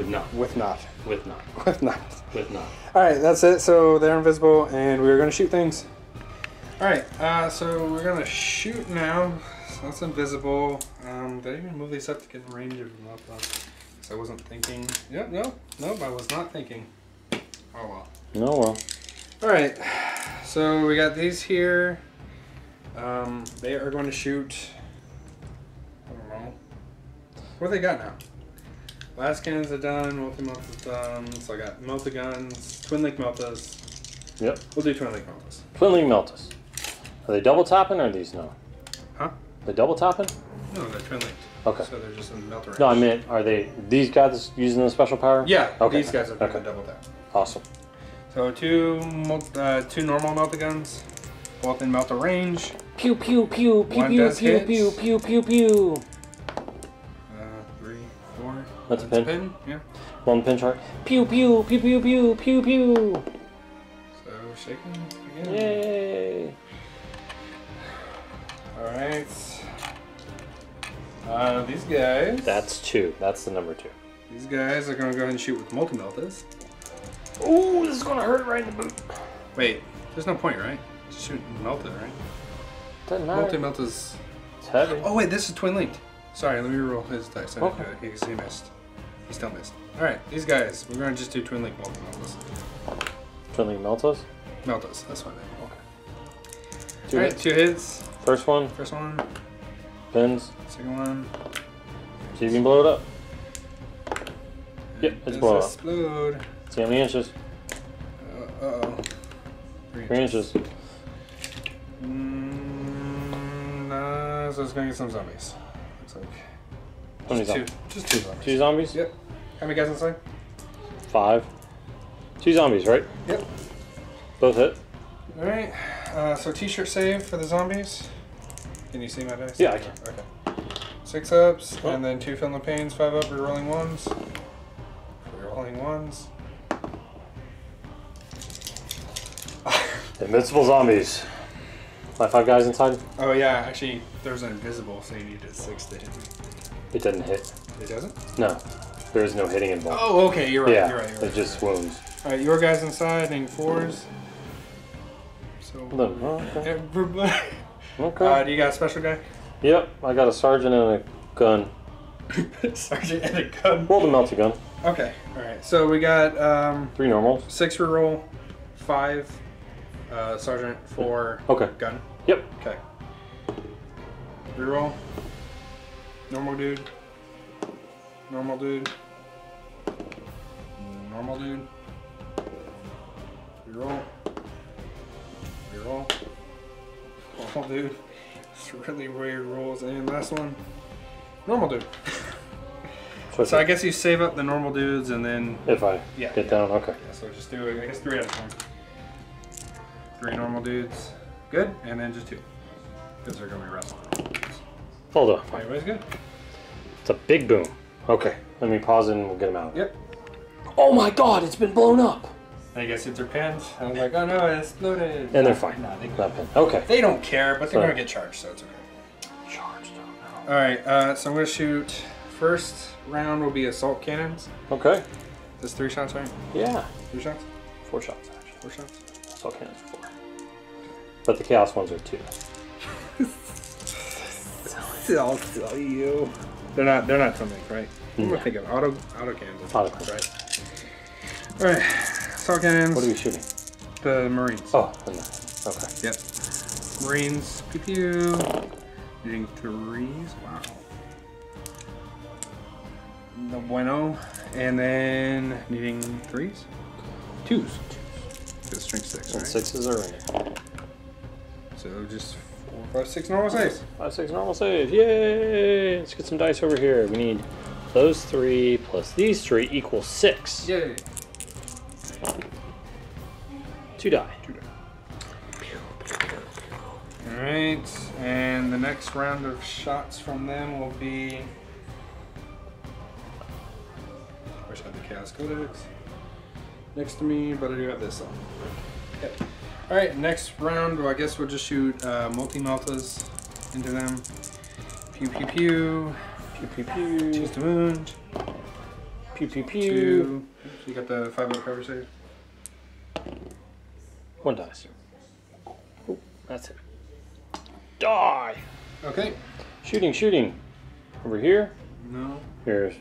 With not. Alright, that's it. So they're invisible and we're going to shoot things. Alright, so we're going to shoot now. So that's invisible. Did I even move these up to get in range of them up? Because I wasn't thinking. Yep, nope, I was not thinking. Oh well. No, well. Alright, so we got these here. They are going to shoot. I don't know. What do they got now? Last cannons are done, multi-meltas done, so I got melta guns, twin link meltas. Yep. We'll do twin link meltas. Twin link meltas. Are they double topping or are these no? Huh? They double topping? No, they're twin linked. Okay. So they're just in the melter range. No, I meant, are they, these guys using the special power? Yeah, okay. These guys are going to double tap. Awesome. So two normal melta guns, both in melter range. Pew, pew, pew, pew, pew, pew, pew, pew, pew, pew. That's a pin. Yeah. One pin chart. Pew pew pew pew pew pew pew. So shaking again. Yay! All right. These guys. That's 2. That's the number 2. These guys are gonna go ahead and shoot with multi-meltas. Oh, this is gonna hurt right in the boot. Wait, there's no point, right? Just shoot melted, right? Doesn't matter. Multi-meltas. It's heavy. Oh wait, this is twin linked. Sorry, let me re-roll his dice. I didn't do it. He missed. He still missed. Alright, these guys. We're going to just do Twin Link Meltas. Twin Link Meltas? Meltas. That's what I mean. Okay. Alright, 2 hits. First one. Pins. Second one. See if you can blow it up. Yep, it's blown up. Explode. See how many inches? 3 inches. So it's going to get some zombies. Like just two zombies. 2 zombies? Yep. How many guys inside? 5. 2 zombies, right? Yep. Both hit. Alright, so t-shirt save for the zombies. Can you see my dice? Yeah, I can. Okay. 6 ups, and then 2 filling the pains, 5 up, rerolling 1s. Invincible zombies. My 5 guys inside? Oh yeah, actually there's an invisible, so you needed 6 to hit me. It doesn't hit. It doesn't? No. There is no hitting involved. Oh, okay, you're right, yeah, you're right. It just wounds. Alright, your guys inside, and 4s. So, everybody. Okay. Do you got a special guy? Yep, I got a sergeant and a gun. Sergeant and a gun? Roll the melty gun. Okay, alright, so we got 3 normals. 6 reroll, 5. Sergeant, 4. Okay. Gun. Yep. Okay. Reroll. Normal dude. Reroll. Normal dude. It's really weird rolls. And last one. Normal dude. So I guess you save up the normal dudes and then. If I get down, okay. Yeah, so just do, I guess, 3 out of 4. 3 normal dudes, good, and then just 2, because they're going to be wrestling. Hold on. Everybody's good. It's a big boom. Okay, let me pause it and we'll get them out. Yep. Oh my god, it's been blown up. I guess it's their pins. I was like, oh no, it exploded. And they're fine. No, they got pin. Okay. They don't care, but they're going to get charged, so it's okay. Charged, oh no. Alright, so I'm going to shoot First round will be assault cannons. Okay. That's 3 shots, right? Yeah. 3 shots? 4 shots, actually. 4 shots? Assault cannons are 4. But the chaos ones are 2. I'll tell you. They're not something, right? No. I'm gonna think of auto cannons. Auto cannons, right? All right, assault cannons. What are we shooting? The Marines. Oh, okay. Yep. Marines. Pew pew. Shooting 3s. Wow. No bueno. And then needing 3s? 2s. Because string 6, right? 6s are in it. So just 5, 6 normal saves. 5, 6 normal saves. Yay! Let's get some dice over here. We need those 3 plus these 3 equals 6. Yay! 2 die. 2 die. All right, and the next round of shots from them will be. I wish I had the Chaos Codex next to me, but I do have this on. Yep. All right, next round. Well, I guess we'll just shoot multi-maltas into them. Pew pew pew. Pew pew pew. Choose the wound. Pew pew pew. 2. You got the 5-0 cover save. 1 dice. Oh, that's it. Die. Okay. Shooting. Over here. No. Here's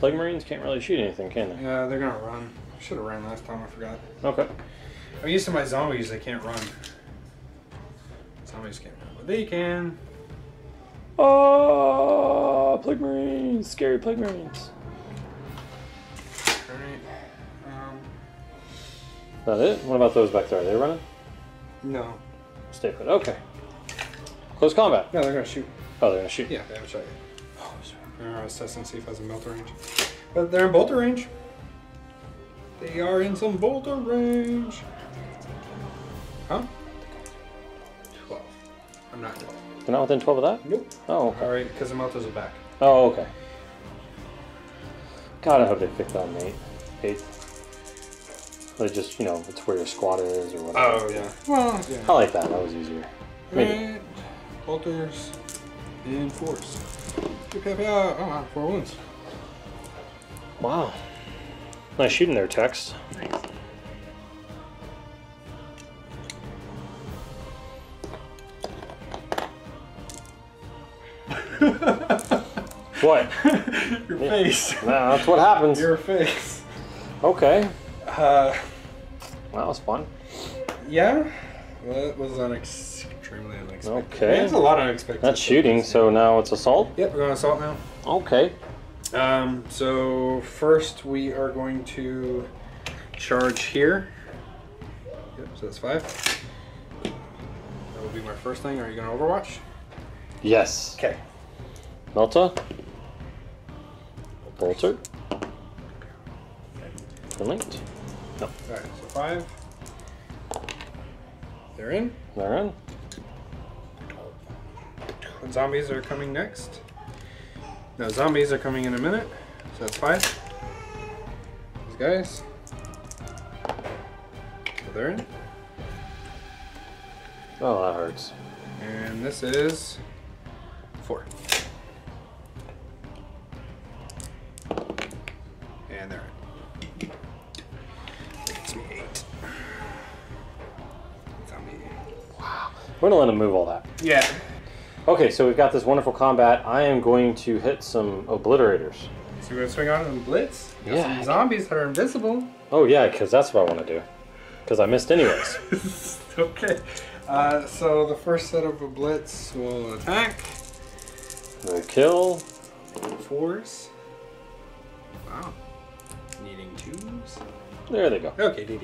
Plague Marines can't really shoot anything, can they? Yeah, they're gonna run. I should have ran last time. I forgot. Okay. I'm used to my zombies. They can't run. Zombies can't run, but they can. Oh, Plague Marines! Scary Plague Marines. All right. Is that it? What about those back there? Are they running? No. Stay put. Okay. Close combat. No, they're gonna shoot. Oh, they're gonna shoot. Yeah, they haven't shot yet. Oh, sorry. I was testing to see if I was in melter range, but they're in bolter range. They are in some bolter range. Huh? 12. I'm not 12. They're not within 12 of that? Nope. Oh, okay. Alright, because the Maltas are back. Oh, okay. God, I hope they picked on mate. 8. They just, you know, it's where your squad is or whatever. Oh, yeah. Well, yeah. I like that. That was easier. Maybe. Bolters in force. Oh, wow. 4 wounds. Wow. Nice shooting there, Tex. Nice. What? Your face. Nah, that's what happens. Your face. Okay. That was fun. Yeah. That was extremely unexpected. Okay. That's a lot of unexpected. That's shooting, so now it's assault? Yep, we're going to assault now. Okay. So first we are going to charge here. Yep, so that's 5. That will be my first thing. Are you going to overwatch? Yes. Okay. Melta. Bolter. They're linked. No. Alright, so 5. They're in. And zombies are coming next. Now zombies are coming in a minute, so that's 5. These guys. So they're in. Oh, that hurts. And this is 4. And they're in. It's me 8. Zombie. Wow. We're gonna let him move all that. Yeah. Okay, so we've got this wonderful combat. I am going to hit some obliterators. So you're going to swing on them and blitz? You got some zombies that are invisible. Oh, yeah, because that's what I want to do. Because I missed anyways. Okay. So the first set of a blitz will attack. We'll kill. 4s. Wow. Needing 2s. There they go. Okay, they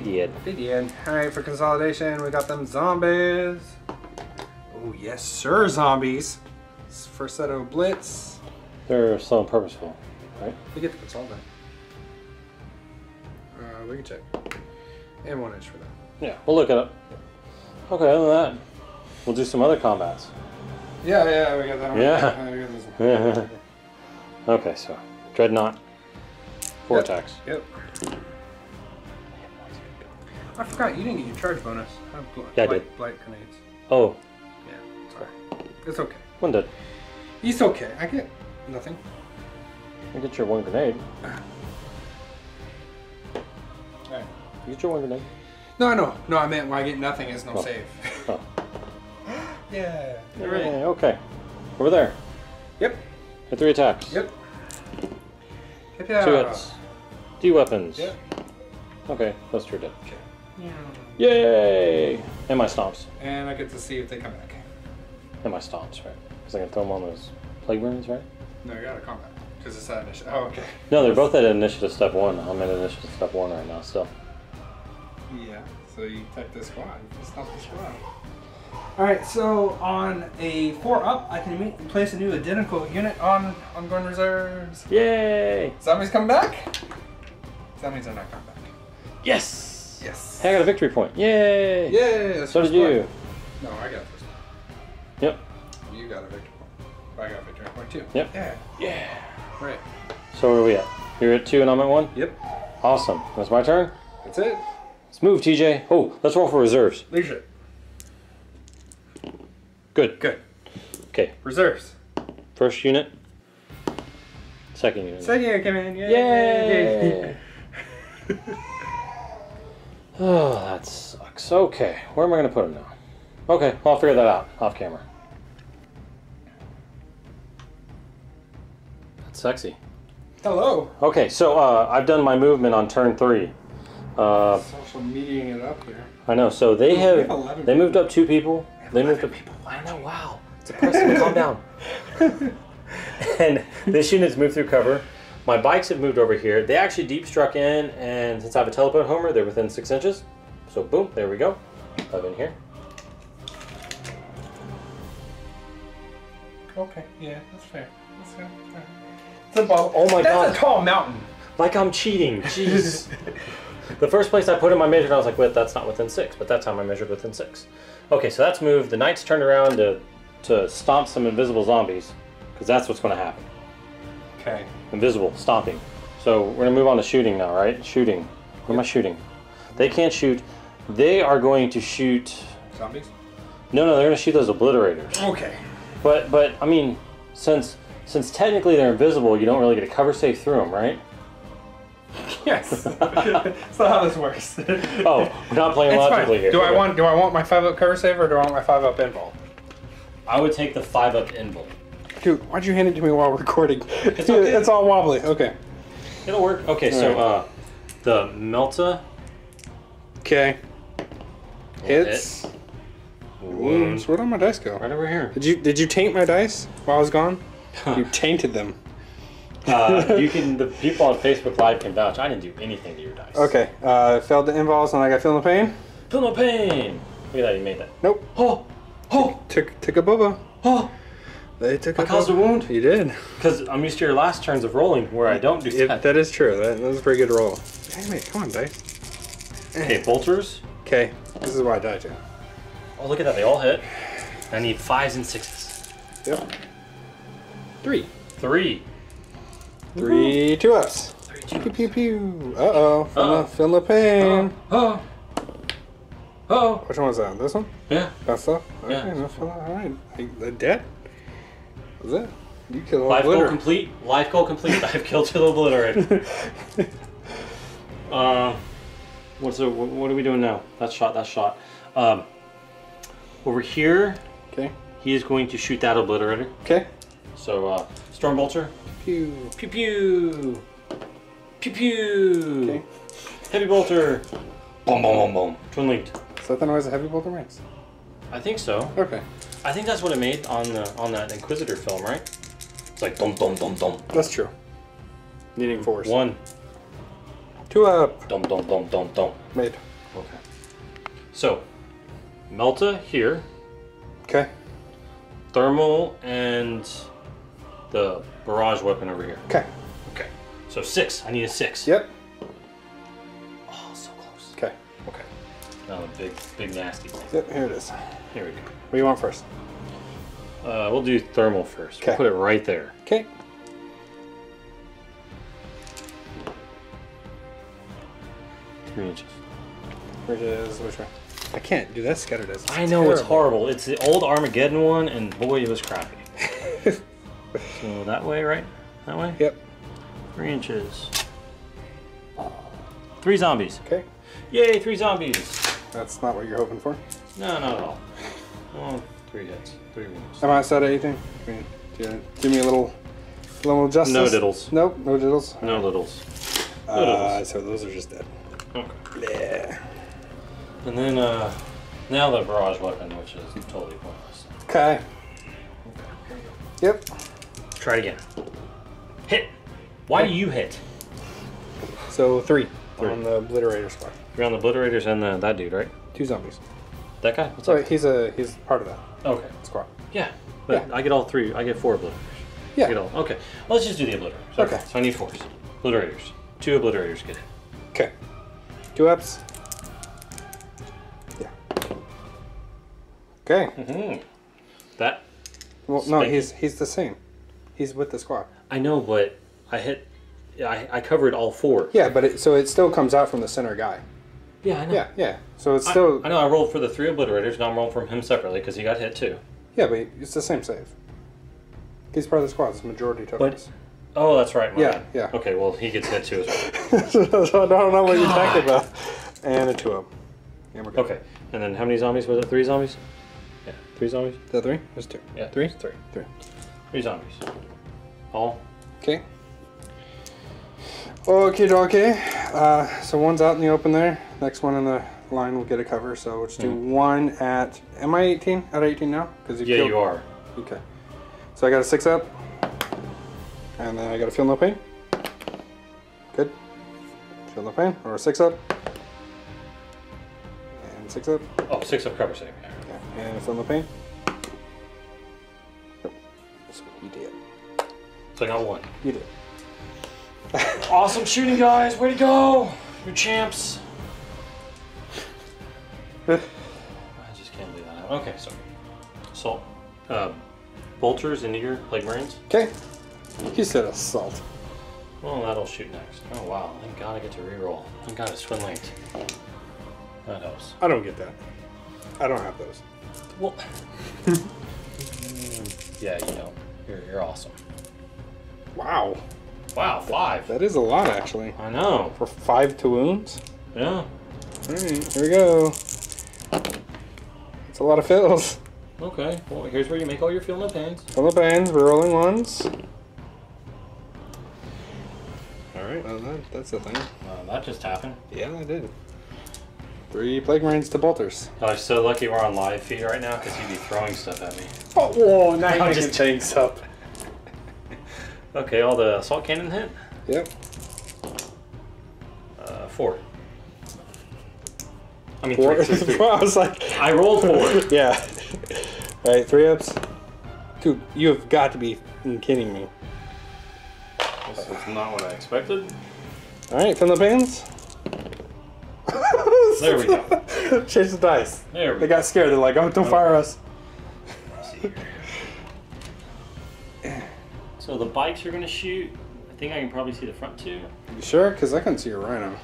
did. All right, for consolidation, we got them zombies. Oh, yes, sir, zombies. It's the first set of blitz. They're so purposeful, right? We get to consult that. We can check. And 1 inch for that. Yeah, we'll look it up. Okay, other than that, we'll do some other combats. Yeah, we got that one. Yeah. Okay, so Dreadnought, 4 attacks. Yep. I forgot, you didn't get your charge bonus. Yeah, I did. Blight grenades. Oh. It's okay. One dead. It's okay. I get Nothing. You get your one grenade. Alright. You get your one grenade. No, no. No, I meant when I get nothing is no save. Oh. Yeah. All right. Yeah, okay. Over there. Yep. And 3 attacks. Yep. Hip 2 hits. D weapons. Yep. Okay, that's true. Okay. Yeah. Yay! And my stomps. And I get to see if they come back. And my stomps, right? Because I can throw them on those plague burns, right? No, you gotta combat. Because it's at initiative. Oh, okay. No, they're both at initiative step 1. I'm at initiative step 1 right now, still. Yeah, so you attack this squad. You stomp the squad. Alright, so on a 4-up, I can place a new identical unit on ongoing reserves. Yay! Zombies come back? Zombies are not coming back. Yes! Yes! Hey, I got a victory point. Yay! Yay! So did you. No, I got first one. Yep. You got a victory point. I got a victory point too. Yep. Yeah. Yeah. Right. So where are we at? You're at 2 and I'm at 1? Yep. Awesome. That's my turn? That's it. Let's move, TJ. Oh, let's roll for reserves. Leadership. Good. Good. Okay. Reserves. First unit. Second unit. Second unit come in. Yay! Yay. Oh, that sucks. Okay, where am I going to put him now? Okay, well, I'll figure that out off camera. That's sexy. Hello. Okay, so I've done my movement on turn 3. Social mediating it up here. I know. So they have they moved up 2 people. They moved up people. I know. Wow, it's impressive. Calm down. And this unit's moved through cover. My bikes have moved over here. They actually deep struck in, and since I have a teleport homer, they're within 6 inches. So boom, there we go. I've been here. Okay, yeah, that's fair. That's fair. It's about, oh my god. That's a tall mountain. Like I'm cheating, jeez. The first place I put him, I measured, I was like, wait, that's not within 6, but that time I measured within 6. Okay, so that's moved. The knights turned around to stomp some invisible zombies, because that's what's going to happen. Okay. Invisible, stomping. So we're going to move on to shooting now, right? Shooting. What am I shooting? They can't shoot. They are going to shoot... Zombies? No, no, they're going to shoot those obliterators. Okay. But I mean, since technically they're invisible, you don't really get a cover save through them, right? Yes. That's not how this works. Oh, we're not playing it's logically fine. Here. Do I want my 5-up cover save or do I want my 5-up invul? I would take the 5-up invul. Dude, why'd you hand it to me while recording? It's okay. It's all wobbly. Okay. It'll work. Okay, all so right. The Melta. Okay. It's wounds. Where'd all my dice go? Right over here. Did you taint my dice while I was gone? You tainted them. You can the people on Facebook Live can vouch. I didn't do anything to your dice. Okay. Failed the involves and I got feel no pain. Feel no pain. Look at that, you made that. Nope. Oh. Oh. Took a booba. Oh. They took I caused a wound. You did. Because I'm used to your last turns of rolling where I don't do that. That is true. That was a pretty good roll. Damn it. Come on, dice. Okay, bolters. Okay. This is why I died, too. Oh, look at that. They all hit. I need 5s and 6s. Yep. 3. 2-ups. 3 2-ups. Pew, pew, pew. Uh-oh. Feel the pain. Oh. Oh. Which one was that? This one? Yeah. That's stuff? Okay, yeah. No, feel all right. They're dead? Is that? You killed all obliterated. Goal complete. Life goal complete. I've killed 2 obliterated. What are we doing now? That shot. That shot. Over here. Okay. He is going to shoot that obliterator. Okay. So storm vulture. Pew pew pew pew pew. Okay. Heavy bolter. Boom boom boom boom. Twin linked. So that noise a heavy bolter makes. I think so. Okay. I think that's what it made on that Inquisitor film, right? It's like dum dum dum dum. That's true. Needing force. 1. 2-up. Dum dum dum dum dum. Made. Okay. So, Melta here. Okay. Thermal and the barrage weapon over here. Okay. Okay. So 6. I need a 6. Yep. Oh, so close. Okay. Okay. Now the big nasty thing. Yep. Here it is. Here we go. What do you want first? We'll do thermal first. We'll put it right there. Okay. Three inches. Which way? I can't do that. Scattered as I know terrible. It's horrible. It's the old Armageddon one, and boy, it was crappy. So that way, right? That way? Yep. 3 inches. 3 zombies. Okay. Yay, 3 zombies. That's not what you're hoping for? No, not at all. Well, 3 hits. 3 wounds. Am I outside of anything? I mean, give me a little justice. No diddles. Nope, no diddles. All no littles. Right. No diddles. So those are just dead. Okay. Yeah. And then now the barrage weapon, which is totally pointless. Okay. Yep. Try it again. Hit. Why do you hit? So three on the obliterator squad. 3 on the obliterators and that dude, right? 2 zombies. That guy? What's up? He's part of that. Okay. Squad. Yeah. But yeah. I get all 3. I get 4 obliterators. Yeah. I get all. Okay. Well, let's just do the obliterators. Okay. So I need 4s. Obliterators. 2 obliterators get it. Okay. 2 ups. Yeah. Okay. Mm-hmm. That. Well, no, he's the same. He's with the squad. I know, but I hit. I covered all 4. Yeah, but so it still comes out from the center guy. Yeah, I know. Yeah, yeah. So it's still. I know. I rolled for the 3 obliterators. Now I'm rolling from him separately because he got hit too. Yeah, but it's the same save. He's part of the squad. It's majority tokens. But, oh, that's right. Yeah, yeah. Okay, well he gets hit too as well. So I don't know what you're talking about. And a 2-0. And we're good. Okay. And then how many zombies was it? 3 zombies. 3 zombies? Is that 3? There's 2. Yeah. 3? 3. 3. 3 zombies. All. Okay. Okie dokie. So one's out in the open there. Next one in the line will get a cover. So let's do one at... Am I 18? At 18 now? Cause yeah, you are. Okay. So I got a 6 up. And then I got to feel no pain. Good. Feel no pain. Or a 6 up. And 6 up. Oh, 6 up cover save. And feel no pain. Nope. You did. So I got 1. You did. Awesome shooting, guys. Way to go. You're champs. I just can't believe that. Okay, sorry. Salt. Vultures into your plague marines. Okay. You said assault. Well, that'll shoot next. Oh, wow. Thank God I get to reroll. Thank God it's twin linked. That helps. I don't get that. I don't have those. Well, yeah, you know, you're awesome. Wow. Wow, 5. That is a lot, actually. I know. For 5 to wounds? Yeah. All right, here we go. That's a lot of fills. Okay, well, here's where you make all your fill no pains. Fill no pains, we're rolling 1s. All right, well, that's the thing. Well, that just happened. Yeah, I did. 3 plague marines to bolters. Oh, I'm so lucky we're on live feed right now because you'd be throwing stuff at me. Oh, whoa, now you're making things up. Okay, all the assault cannon hit? Yep. 4. I mean, 4? 3. I was like... I rolled 4. Yeah. All right, 3 ups. Dude, you have got to be kidding me. This is not what I expected. All right, from the pins. There we go. Change the dice. There we go. They got scared. They're like, oh, don't fire us. Let's see here. So the bikes are going to shoot. I think I can probably see the front 2. You sure? Because I couldn't see a rhino.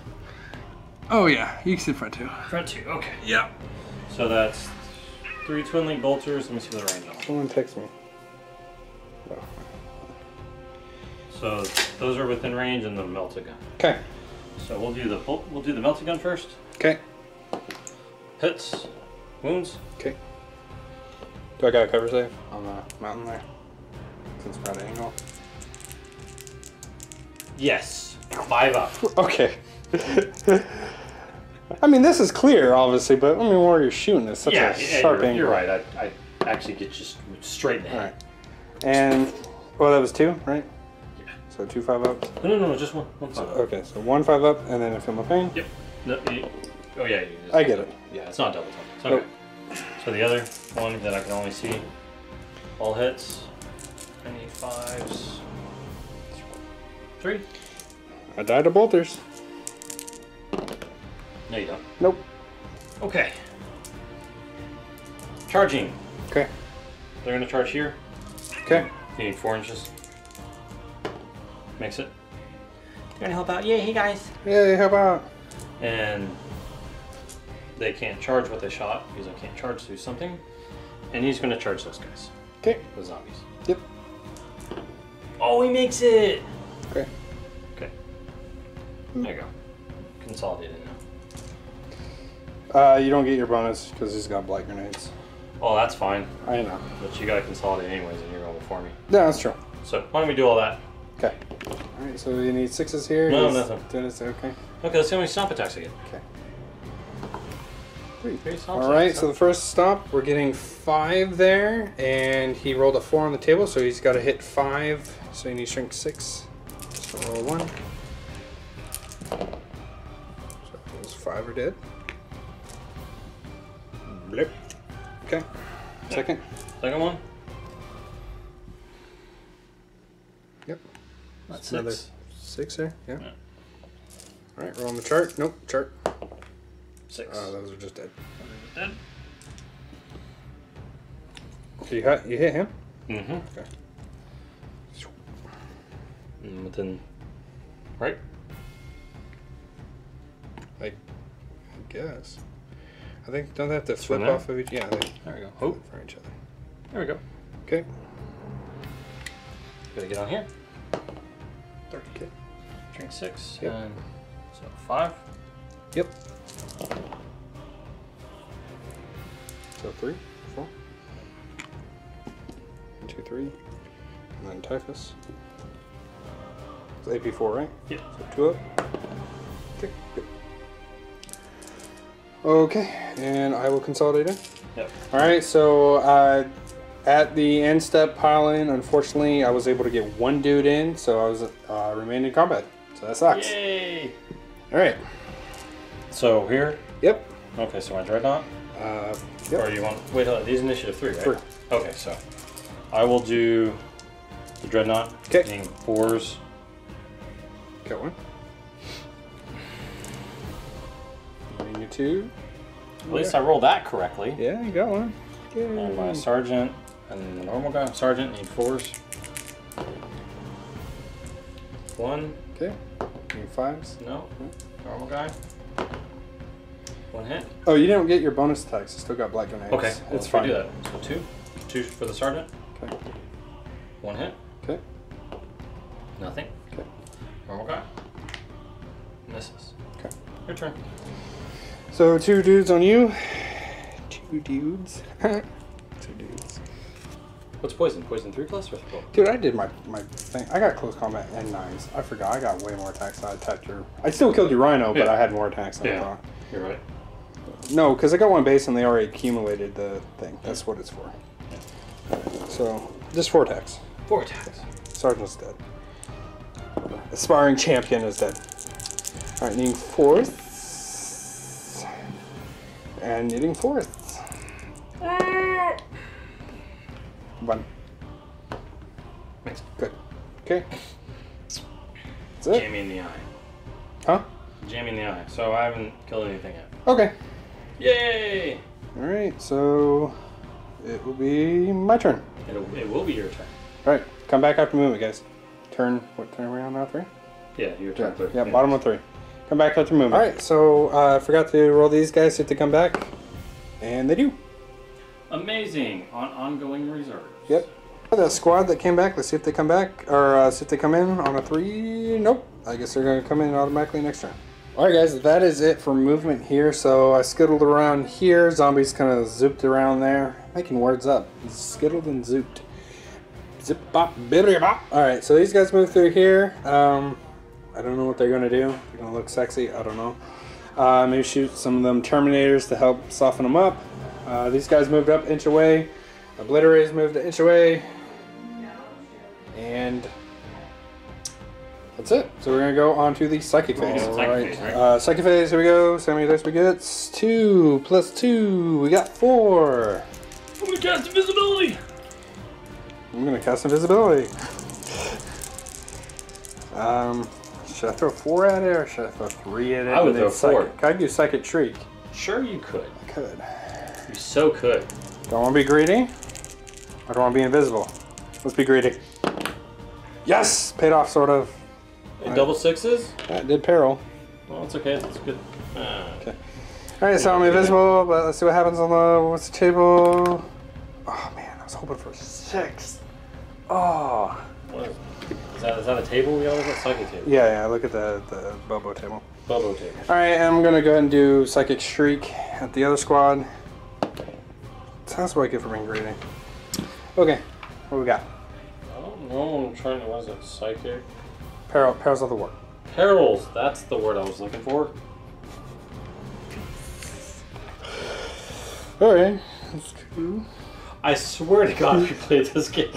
Oh, yeah. You can see the front 2. Front 2. Okay. Yeah. So that's 3 twin link bolters. Let me see the rhino. Someone text me. Oh. So those are within range and the melted gun. Okay. So we'll do the melted gun first. Okay. Hits. Wounds. Okay. Do I got a cover save on the mountain there? Since we're at an angle. Yes. 5 up. Okay. I mean, this is clear, obviously, but I mean, where you're shooting is such a sharp angle. You're right. I actually get just straight in the head. Right. And, well, that was 2, right? So 2 5-ups? No, just 1 5-up. Okay, so 1 5-up and then a feel no pain? Yep. No, oh yeah. I get it. Yeah, it's not double time. It's okay. Nope. So the other one that I can only see, all hits. I need 5s. 3. I died to bolters. No, you don't. Nope. Okay. Charging. Okay. They're gonna charge here. Okay. You need 4 inches. Makes it. You're gonna help out. Yay, hey guys. Yay, help out. And they can't charge what they shot because I can't charge through something. And he's gonna charge those guys. Okay. The zombies. Yep. Oh, he makes it! Okay. Okay. There you go. Consolidated now. You don't get your bonus because he's got blight grenades. Oh, that's fine. I know. But you gotta consolidate anyways and you're going before me. No, that's true. So, why don't we do all that? Okay. Alright, so you need sixes here? No, nothing. Dennis, okay. Okay, let's see how many stomp attacks I get. Okay. Three stomps. Alright, so the first stomp, we're getting 5 there, and he rolled a 4 on the table, so he's gotta hit 5, so you need shrink 6. So roll 1. So those 5 are dead. Blip. Okay. Second. Second one. Yep. That's another 6 there. Yeah. Yeah. All right. Roll on the chart. Nope. Chart. 6. Oh, those are just dead. Those are dead. So you hit him. Mm-hmm. Okay. And within. Right. I guess. I think, don't they have to flip off of each other? Yeah, there we go. Oh. For each other. There we go. Okay. Gotta get on here. 30. Okay. Drink 6. Yep. And so 5. Yep. So 3, 4. 1, 2, 3. And then Typhus. It's AP4, right? Yep. So 2 up. Okay. Good. Okay, and I will consolidate it. Yep. All right, so at the end step pile-in, unfortunately, I was able to get one dude in, so I was remained in combat. So that sucks. Yay! All right. So here? Yep. Okay, so my Dreadnought? Yep. Or you want, wait, hold on, these initiative 3, right? 3. Okay, so I will do the Dreadnought. Okay. Getting 4s. Got one. You 2. At least I rolled that correctly. Yeah, you got one. Yay. And my sergeant and the normal guy. Sergeant need 4s. 1. Okay. Need 5s. No. Normal guy. 1 hit. Oh, you didn't get your bonus attacks. I still got black grenades. Okay, well, it's fine. Do that. So 2. 2 for the sergeant. Okay. 1 hit. Okay. Nothing. Okay. Normal guy. Misses. Okay. Your turn. So 2 dudes on you. 2 dudes. 2 dudes. What's poison? Poison 3+ or 4? Dude, I did my thing. I got close combat and 9s. I forgot. I got way more attacks than I attacked your... I still killed your rhino, but I had more attacks than I thought. You're right. No, because I got one base and they already accumulated the thing. That's what it's for. Yeah. So, just 4 attacks. 4 attacks. Sergeant's dead. Aspiring champion is dead. Alright, needing 4s. And needing 4s. 1. Nice. Good. Okay. That's it. Jammy in the eye. Huh? Jammy in the eye. So I haven't killed anything yet. Okay. Yay! Alright, so it will be my turn. It will be your turn. Alright, come back after movement, guys. Turn, what turn are we on now? 3? Yeah, your turn. Yeah, bottom of 3. Come back after movement. Alright, so I forgot to roll these guys if they come back. And they do. Amazing. On ongoing reserves. Yep. That squad that came back, let's see if they come back. Or see if they come in on a 3. Nope. I guess they're going to come in automatically next turn. Alright guys, that is it for movement here. So I skittled around here. Zombies kind of zipped around there. Making words up. Skittled and zooped. Zip bop, bibbity bop. Alright, so these guys move through here. I don't know what they're going to do. They're going to look sexy. I don't know. Maybe shoot some of them Terminators to help soften them up. These guys moved up an inch away. Obliterators moved an inch away. And that's it. So we're going to go on to the Psychic Phase. All right. Psychic Phase, here we go. So how many dice we get? 2 plus 2. We got 4. I'm going to cast Invisibility. I'm going to cast Invisibility. Should I throw 4 at it or should I throw 3 at it? I would throw 4. Could I do Psychic Shriek? Sure you could. I could. You so could. Don't want to be greedy. I don't want to be invisible. Let's be greedy. Yes! Paid off, sort of. Right. Double 6s? That did peril. Well, it's okay. It's good. Okay. Alright, so I'm invisible, but let's see what happens on the... What's the table? Oh, man. I was hoping for 6. Oh. What? Is that a table we all look at? Psychic table. Yeah, yeah, look at the Bobo table. Bobo table. Alright, I'm going to go ahead and do Psychic Shriek at the other squad. So that's what I get for ring-grading. Okay, what we got? I don't know, I'm trying to, what is it, Psychic? Perils of the War. Perils, that's the word I was looking for. Alright, that's cool. I swear to God, we played this game.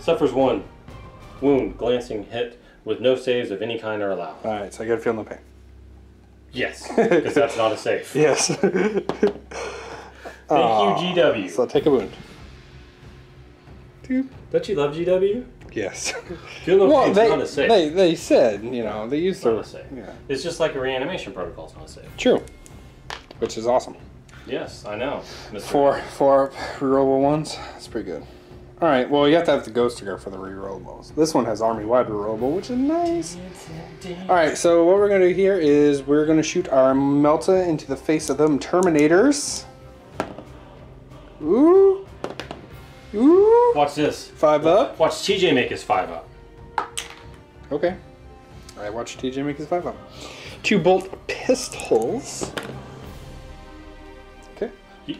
Suffers one wound, glancing hit, with no saves of any kind are allowed. All right, so I gotta feel no pain. Yes, because that's not a save. Yes. Thank you, GW. So I'll take a wound. Dude, don't you love GW? Yes. Feel no pain's not a save. They said, you know, they used to. Not a save. Yeah. It's just like a reanimation protocol. It's not a save. True. Which is awesome. Yes, I know. Mr. Four rerollable ones. That's pretty good. All right. Well, you have to have the ghost to go for the rerollables. This one has army-wide rerollable, which is nice. All right. So what we're gonna do here is we're gonna shoot our Melta into the face of them Terminators. Ooh. Ooh. Watch this. 5 up. Watch TJ make his 5 up. Okay. All right. Watch TJ make his 5 up. 2 bolt pistols.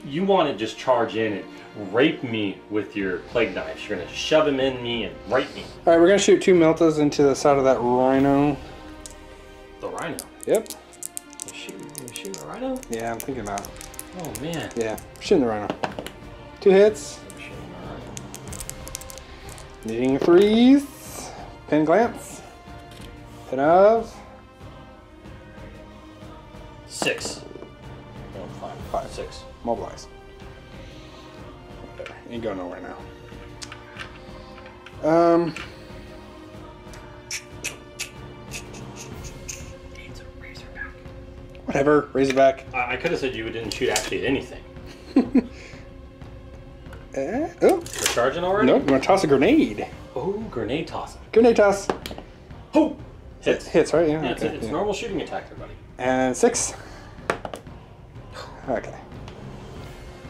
You want to just charge in and rape me with your plague knives. You're going to shove them in me and rape me. All right, we're going to shoot 2 Meltas into the side of that rhino. The rhino? Yep. You're shooting the rhino? Yeah, I'm thinking about it. Oh, man. Yeah, shooting the rhino. 2 hits. I'm shooting the rhino. Needing 3s. Pin glance. Pin of. 6. No, 5. 6. Mobilize. Ain't going nowhere now. It's a Razorback. Whatever, Razorback. I could have said you didn't shoot actually at anything. We're charging already? Nope, we're gonna toss a grenade. Oh, grenade toss. Grenade toss. Oh! Hits. Hits, right? Yeah, okay. it's normal shooting attack, everybody. And 6. Okay.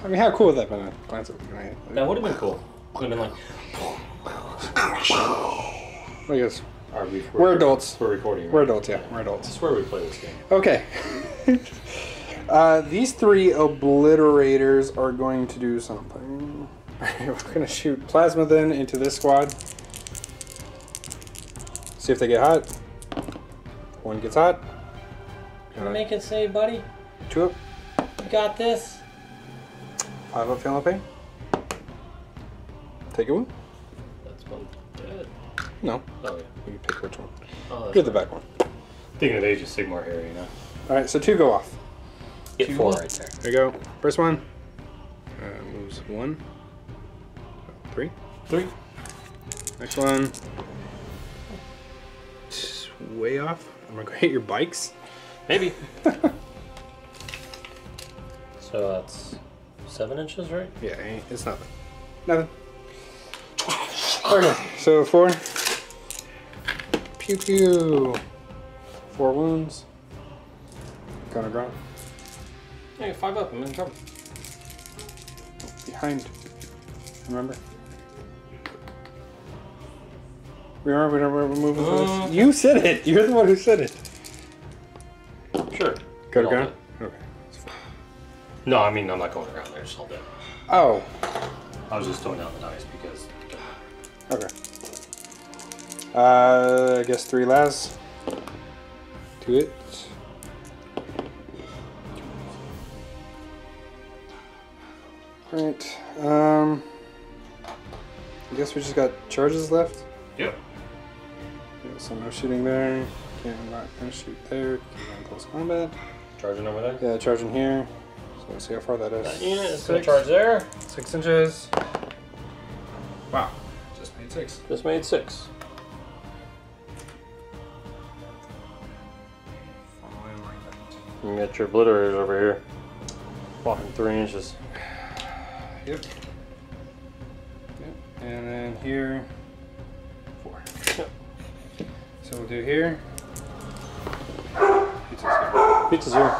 I mean, how cool would that have been? Glance at the grenade. That would have been cool. Would have been like. Look at this. We're adults. We're recording. Right? We're adults, yeah. We're adults. I swear we play this game. Okay. These 3 obliterators are going to do something. We're going to shoot plasma then into this squad. See if they get hot. One gets hot. Can I make it save, buddy? 2 up. You got this. 5 up, feel no pain. Take a wound. That's one dead. No. Oh, yeah. You can pick which one. Oh, get the back one. Thinking of Age of Sigmar here, you know. Alright, so 2 go off. Get 4 right there. There you go. First one. Moves 1. 3. 3. Next one. Just way off. I'm going to hit your bikes. Maybe. So that's... 7 inches, right? Yeah, it's nothing. Nothing. Okay, so 4. Pew pew. 4 wounds. Gonna ground. Hey, 5 up. I'm in trouble. Behind. Remember? Remember we're moving for this? You said it. You're the one who said it. Sure. Go to ground. Okay. No, I mean, I'm not going around there, just all day. Oh. I was just throwing out the dice because... Okay. I guess 3 las. 2 hits. Alright, I guess we just got charges left? Yep. Yeah, so no shooting there. I'm not gonna shoot there. Can't close combat. Charging over there? Yeah, charging here. Let's see how far that is. That unit is going to charge there. 6 inches. Wow. Just made 6. Just made 6. You got your obliterators over here. Walking 3 inches. Yep. Yep. And then here. 4. Yep. So we'll do here. Pizza's here.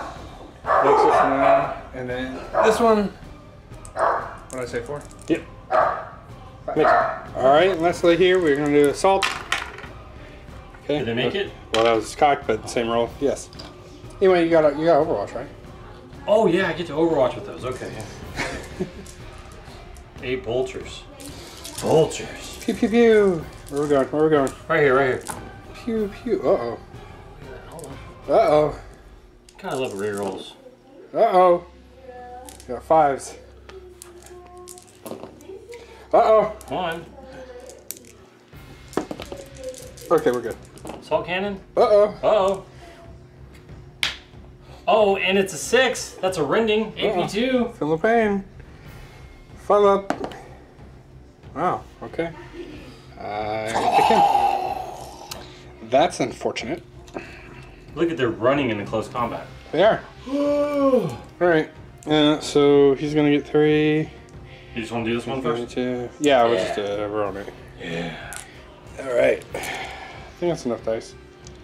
Makes it from now. And then this one, what did I say, 4? Yep. 5. Mix it. Alright, Leslie here, we're going to do assault. Okay. Did I make it? Well, that was cocked, but same roll. Yes. Anyway, you got Overwatch, right? Oh yeah, I get to Overwatch with those. Okay. Yeah. 8 vultures. Vultures. Pew pew pew. Where are we going? Where are we going? Right here, right here. Pew pew. Uh oh. Uh oh. Kind of love rerolls. Uh oh. You got 5s. Uh oh. Come on. Okay, we're good. Salt cannon? Uh-oh. Uh-oh. Oh, and it's a 6. That's a rending. AP2. Feel the pain. Follow up. Wow, okay. I pick him. That's unfortunate. Look at their running in the close combat. They are. Alright. So he's going to get 3. You just want to do this one first? Yeah, we'll just roll it. Yeah. Alright. I think that's enough dice.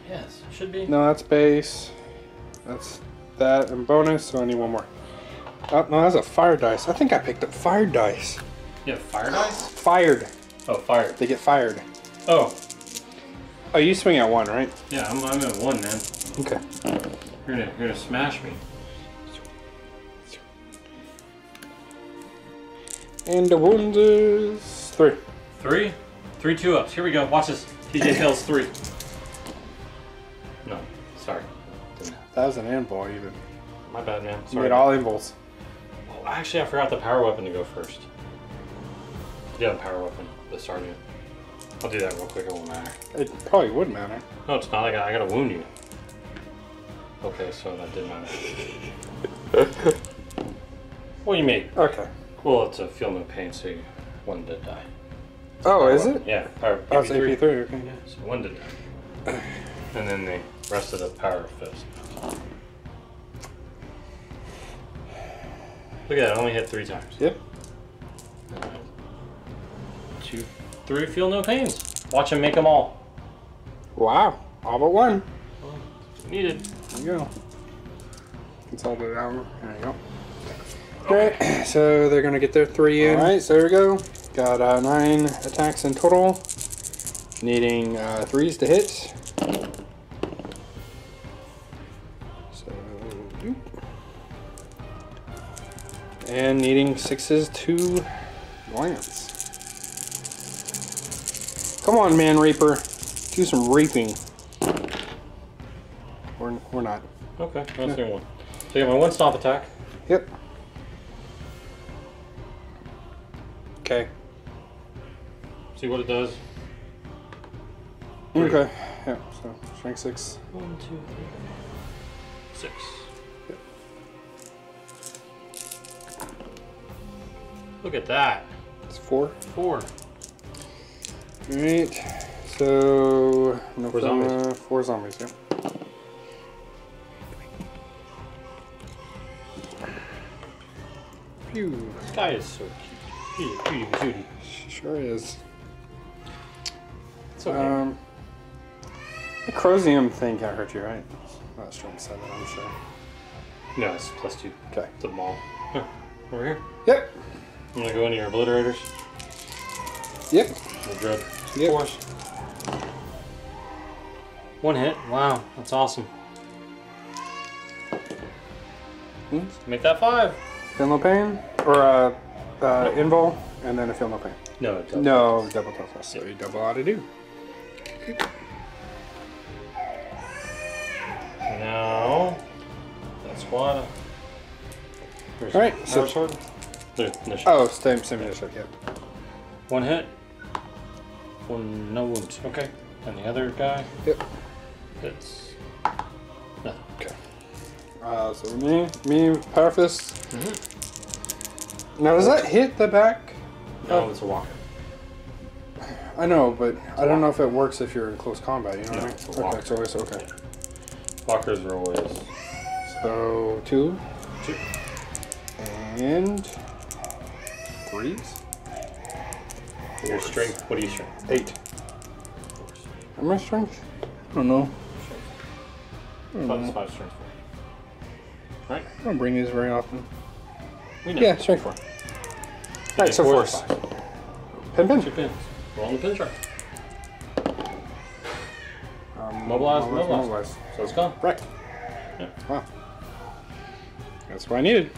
Yes, should be. No, that's base. That's that and bonus, so I need one more. Oh, no, that's a fire dice. I think I picked up fire dice. You have fire dice? Fired. Oh, fired. They get fired. Oh. Oh, you swing at 1, right? Yeah, I'm at 1, man. Okay. You're gonna smash me. And the wound is 3. 3? 3 2-ups. Here we go. Watch this. TJ tells 3. No, sorry. That was an anvil even. My bad, man. Sorry. You made all anvils. Well, actually, I forgot the power weapon to go first. Yeah, power weapon. The sergeant. I'll do that real quick. It won't matter. It probably would matter. No, it's not. I gotta wound you. Okay, so that did matter. What do you mean? Okay. Well, it's a feel no pain, so you one did die. Oh, is it? Yeah. Power, oh, it's AP3. Okay. Yeah, so 1 did die. And then the rest of the power fist. Look at that, I only hit 3 times. Yep. Right. 2, 3, feel no pains. Watch him make them all. Wow, all but 1. Well, needed. There you go. Consolidate armor. There you go. Okay. All right, so they're going to get their 3 in. All right, so there we go. Got 9 attacks in total, needing 3s to hit. So, and needing 6s to glance. Come on, man, Reaper, do some reaping. We're not. Okay, I'm doing 1. So you got my 1 stomp attack. Yep. Okay. See what it does. 3. Okay. Yeah. So strength 6. 1, 2, 3, 4, 6. Yep. Look at that. It's 4. 4. All right. So no 4 zombies. 4 zombies. Yeah. Phew. This guy is so cute. Phew, phew, phew. Sure is. It's okay. The Crosium thing can't hurt you, right? Not strength 7, I'm sure. No, it's +2. Okay. It's a maul. Huh. Over here? Yep. I'm going to go into your obliterators. Yep. The dread. Yep. Force. 1 hit. Wow, that's awesome. Hmm? Make that 5. Feel no pain? Or invul? And then I feel no pain. No, it doesn't. No, double Typhus. So you double ought to do. No. That's water. Alright, so. Sword? Oh, same initiative, yeah. 1 hit. 1, no wounds. Okay. And the other guy? Yep. Hits. Nothing. Okay. So me, power fist. Mm-hmm. Now, does that hit the back? No, it's a walker. I know, but I don't know if it works if you're in close combat, you know what I mean? It's a walker. Okay, so it's okay. Yeah. Walkers are always... So, 2. 2. And... 3s? Your strength, what is your strength? 8. Am I strength? I don't know. Strength. 5 strength 4. Right? I don't bring these very often. We know. Yeah, strength 4. Alright, so force. Pin. Pin. Roll on the pincer. Mobilize. So it's gone. Right. Yeah. Wow. That's what I needed.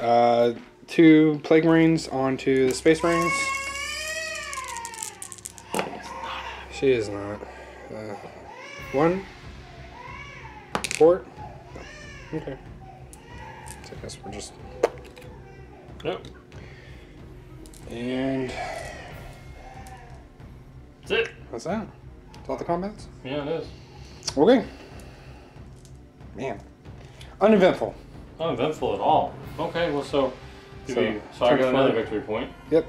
Yeah. 2 Plague Marines onto the Space Marines. She is not. 1 fort. Okay. So I guess we're just. Yep. And. That's it. What's that? It's all the combats? Yeah, it is. Okay. Man. Uneventful. Uneventful at all. Okay, well, so I got another victory point. Yep.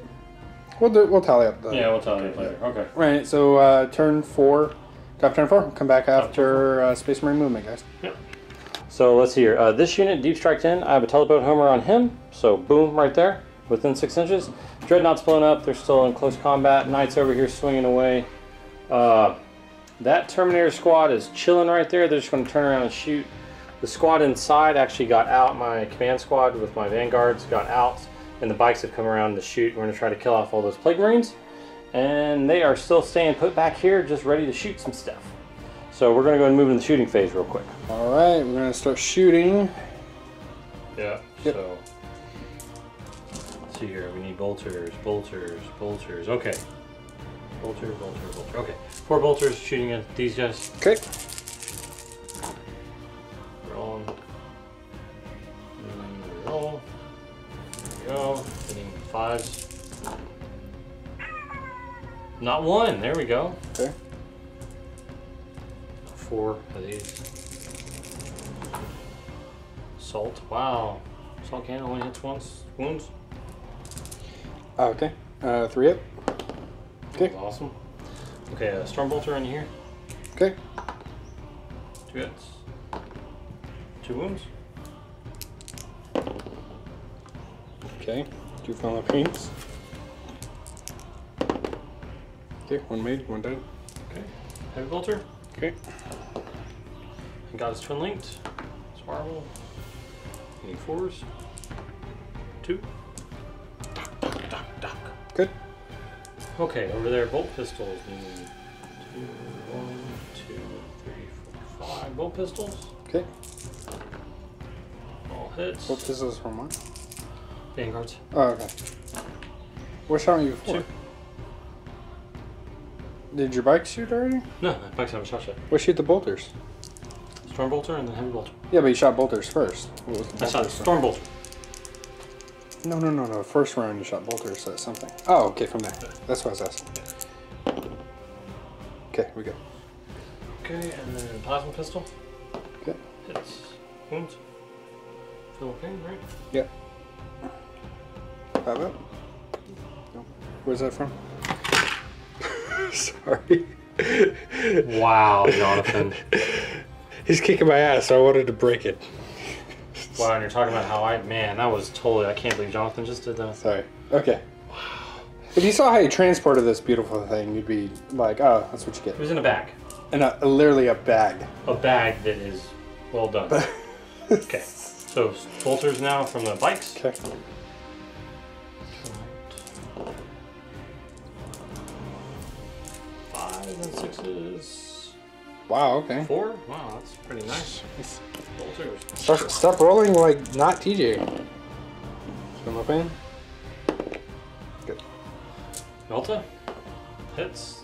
We'll tally up. We'll tally up later. Okay. Right, so turn 4. Top turn 4. Come back after Space Marine movement, guys. Yep. So let's see here. This unit, Deep Strike 10, I have a teleport homer on him. So boom, right there, within 6 inches. Dreadnought's blown up. They're still in close combat. Knight's over here swinging away. That Terminator squad is chilling right there. They're just going to turn around and shoot. The squad inside actually got out. My command squad with my vanguards got out, and the bikes have come around to shoot. We're going to try to kill off all those Plague Marines, and they are still staying put back here, just ready to shoot some stuff. So we're going to go and move into the shooting phase real quick. All right, we're going to start shooting. Yeah. Yep. So let's see here. We need bolters. Okay. Bolter. Okay. 4 bolters shooting at these guys. Okay. Roll. There we go. Hitting 5s. Not 1. There we go. Okay. 4 of these. Salt. Wow. Salt cannon only hits once. Wounds. Okay. 3 up. Okay. Awesome. Okay, a storm bolter in here. Okay. 2 hits. 2 wounds. Okay. 2 final paints. Okay, 1 made, 1 dead. Okay. Heavy bolter. Okay. And got his twin linked. Spiral. Any 4s. 2. Duck. Good. Okay, over there, bolt pistols. Need 1, 2, 3, 4, 5 bolt pistols. Okay. All hits. Bolt pistols from one. Vanguards. Oh, okay. What shot you before? 2. Did your bike shoot already? No, my bikes haven't shot yet. What shoot the bolters? Storm bolter and then heavy bolter. Yeah, but you shot bolters first. What was the I shot storm bolter. No. First round you shot bolters, so that's something. Oh, okay, from there. That's what I was asking. Okay, we go. Okay, and then plasma pistol. Okay. Hits. Wounds. Feel pain, right? Yep. 5 up. No. Where's that from? Sorry. Wow, Jonathan. He's kicking my ass, so I wanted to break it. Wow, and you're talking about how that was totally, I can't believe Jonathan just did that. Sorry. Okay. Wow. If you saw how you transported this beautiful thing, you'd be like, oh, that's what you get. It was in a bag. And literally a bag. A bag that is well done. Okay. So, bolters now from the bikes. Okay. Right. 5 and 6s. Wow, okay. 4? Wow, that's pretty nice. Bolters. Stop rolling like not TJ. Come up in. Good. Melta. Hits.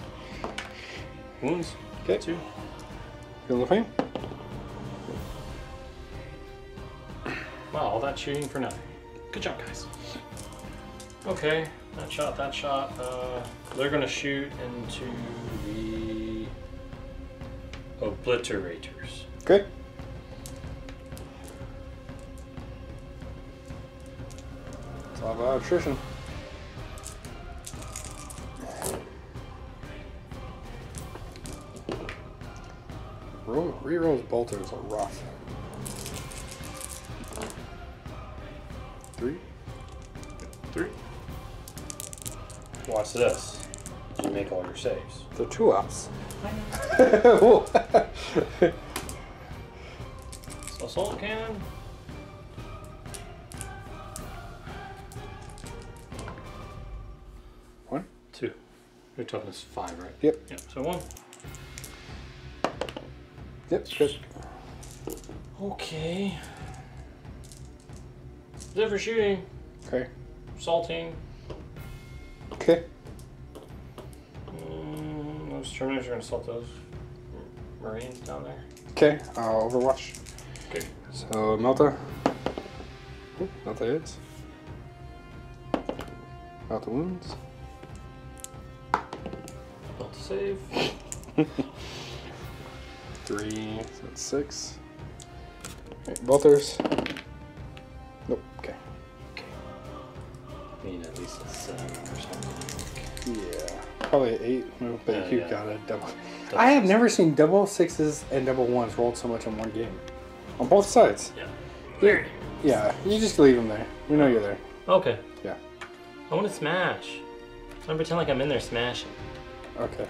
Wounds. Okay. 2. Feel the pain. Wow, all that shooting for nothing. Good job, guys. Okay, that shot. They're gonna shoot into the obliterators. Okay. It's all about attrition. Rerolls bolters are rough. 3. Watch this. You make all your saves. They're 2 ups. So assault cannon. One. Your toughness 5, right? Yep. Yep, so 1. Yep, good. Okay. Zip for shooting. Okay. Salting. Okay. Those Terminators are going to salt those Marines down there. Okay, I'll overwatch. Okay. So, Melta. Ooh, Melta hits. Melta wounds. Melta save. 3, so that's 6. Alright, Melters. Nope, okay. I mean, at least a 7 or something. Yeah, probably an 8. No, but yeah, you got a double. I have never seen double sixes and double ones rolled so much in one game. On both sides. Yeah. Weird. Yeah, you just leave them there. We know you're there. Okay. Yeah. I want to smash. I'm going to pretend like I'm in there smashing. Okay.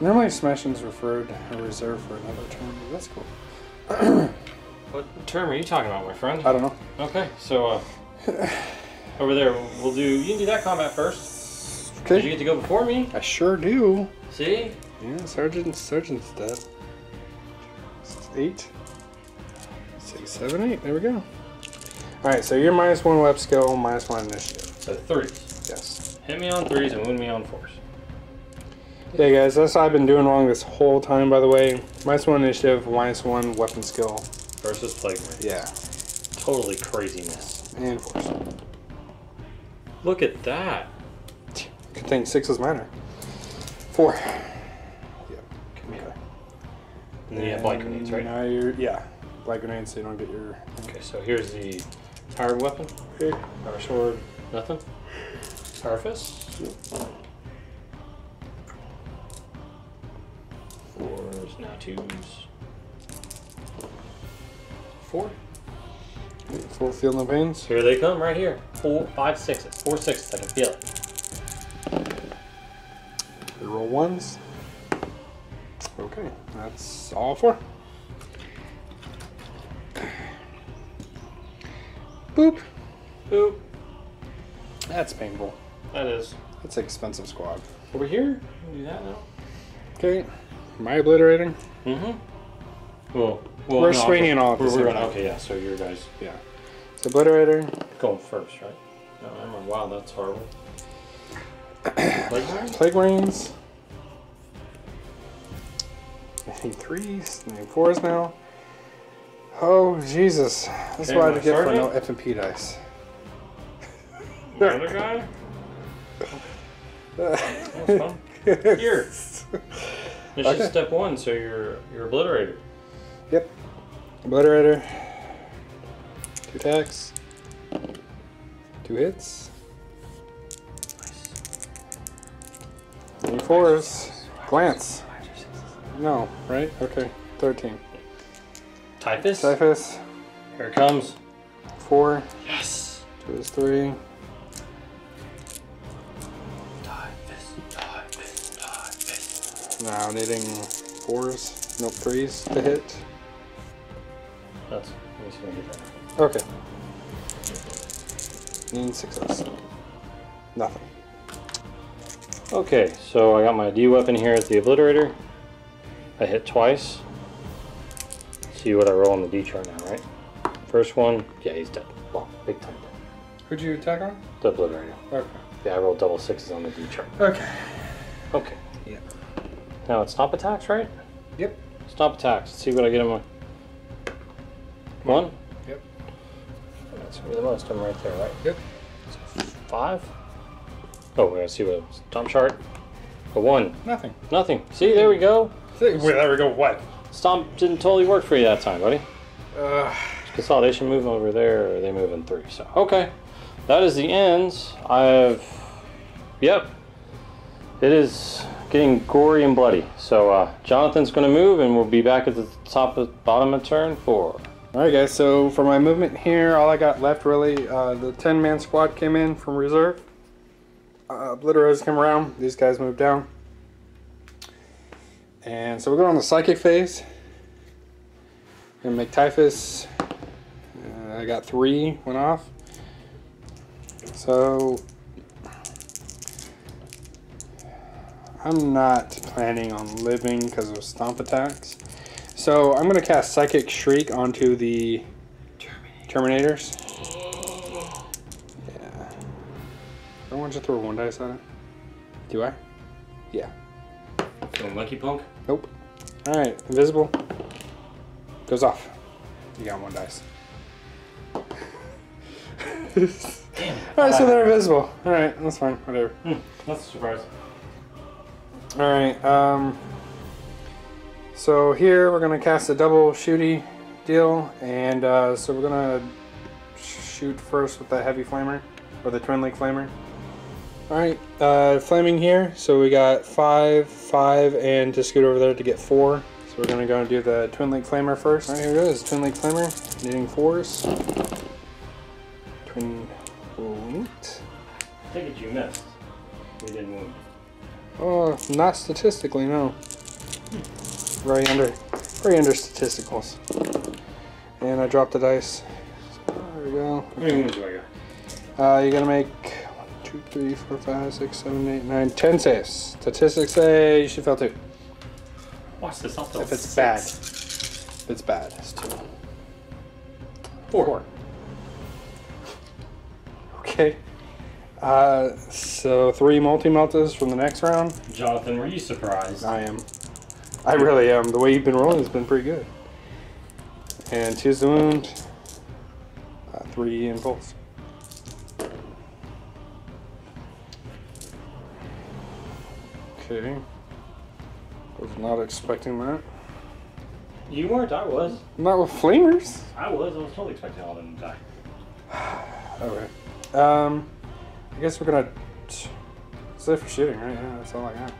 Normally smashing is referred or reserved for another turn, but that's cool. What term are you talking about, my friend? I don't know. Okay, so over there, we'll do. You can do that combat first. Okay. Did you get to go before me? I sure do. See? Yeah, Sergeant's dead. 8. 6, 7, 8. There we go. All right, so you're -1 web skill, -1 initiative. So 3s. Yes. Hit me on 3s and wound me on 4s. Hey guys, that's what I've been doing wrong this whole time, by the way. -1 initiative, -1 weapon skill. Versus Plague Marines. Yeah. Totally craziness. And 4s. Look at that. Good thing 6 was minor. 4. Yep. Come here. And then you have light grenades, right? Now you're, yeah. Light grenades so you don't get your... Okay, so here's the power weapon. Here. Power sword. Nothing. Power fist. Yep. 4s, now 2s. 4. 4, feel no pains. Here they come, right here. 4, 5, 6s. 4 6s, I can feel it. We roll 1s. Okay, that's all 4. Boop. Boop. That's painful. That is. That's an expensive squad. Over here? We can do that now. Okay. Am I obliterating? Mm-hmm. Well, we're no, swinging off. Okay, yeah, so your guys. Yeah. It's obliterator. Going first, right? No, I'm like, wow, that's horrible. Plague Marines. I need 3s. I need 4s now. Oh, Jesus. That's what I get for no FNP dice. The other guy? That was fun. Here. This okay. Is step 1, so you're obliterated. Yep. Obliterator. 2 attacks. 2 hits. Nice. 4s. Glance. No, right? Okay. 13. Typhus? Typhus. Here it comes. 4. Yes. 2 is 3. Typhus, Typhus, Typhus. Now needing 4s. Nope, 3s to hit. That's going to get that. Okay. Need 6s. Nothing. Okay, so I got my D weapon here at the obliterator. I hit twice. See what I roll on the D chart now, right? First one, yeah, he's dead. Well, big time dead. Who'd you attack on? The obliterator. Okay. Yeah, I rolled double 6s on the D chart. Okay. Okay. Yeah. Now it's stomp attacks, right? Yep. Stomp attacks. Let's see what I get him on. 1? Yep. That's gonna be the most of them right there, right? Yep. So 5. Oh, we're gonna see what stomp chart. A 1. Nothing. Nothing. See, there we go. Wait, there we go. What? Stomp didn't totally work for you that time, buddy. Consolidation move over there, or they move in 3. So okay, that is the end. Yep. It is getting gory and bloody. So Jonathan's going to move, and we'll be back at the top of bottom of turn 4. All right, guys. So for my movement here, all I got left really, the 10-man squad came in from reserve. Obliterators come around. These guys moved down. And so we're going on the psychic phase. I'm gonna make Typhus. I got 3, went off. So I'm not planning on living because of stomp attacks. So I'm going to cast Psychic Shriek onto the Terminators. Yeah. I want you to throw one dice at it. Do I? Yeah. Feeling lucky, punk? Nope. Alright, invisible. Goes off. You got one dice. Damn. Alright, so they're invisible. Alright, that's fine. Whatever. That's a surprise. Alright, so here we're going to cast a double shooty deal, and so we're going to shoot first with the heavy flamer, or the twin link flamer. Alright, flaming here, so we got 5, 5, and to scoot over there to get 4. So we're going to go and do the twin link flamer first. Alright, here it is, twin link flamer, needing 4s. Twin linked. I think it you missed. We didn't wound. Oh, not statistically, no. Right under, statisticals. And I dropped the dice. So, there we go. Okay. You're gonna make 1, 2, 3, 4, 5, 6, 7, 8, 9, 10 saves. Statistics say you should fail 2. Watch this. I'll fail if it's 6. Bad. If it's bad, it's 2. 4. Okay. So 3 multi-meltas from the next round. Jonathan, were you surprised? I am. I really am. The way you've been rolling has been pretty good. And 2's the wound. 3 impulse. Okay. I was not expecting that. You weren't, I was. Not with flamers? I was totally expecting all of them to die. Okay. I guess we're gonna. It's there for shooting, right? Yeah, that's all I got.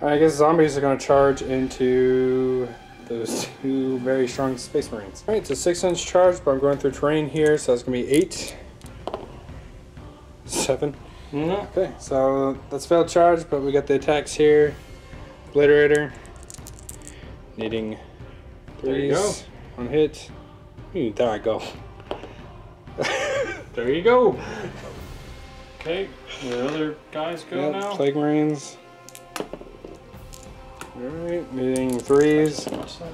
All right, I guess zombies are gonna charge into those 2 very strong space marines. All right, so 6 inch charge, but I'm going through terrain here, so that's gonna be 8, 7. Mm-hmm. Okay, so that's failed charge, but we got the attacks here. Obliterator, needing 3s. One hit. Ooh, there I go. There you go. Okay, where other guys go now? Plague Marines. Alright, needing 3s. Did you watch that?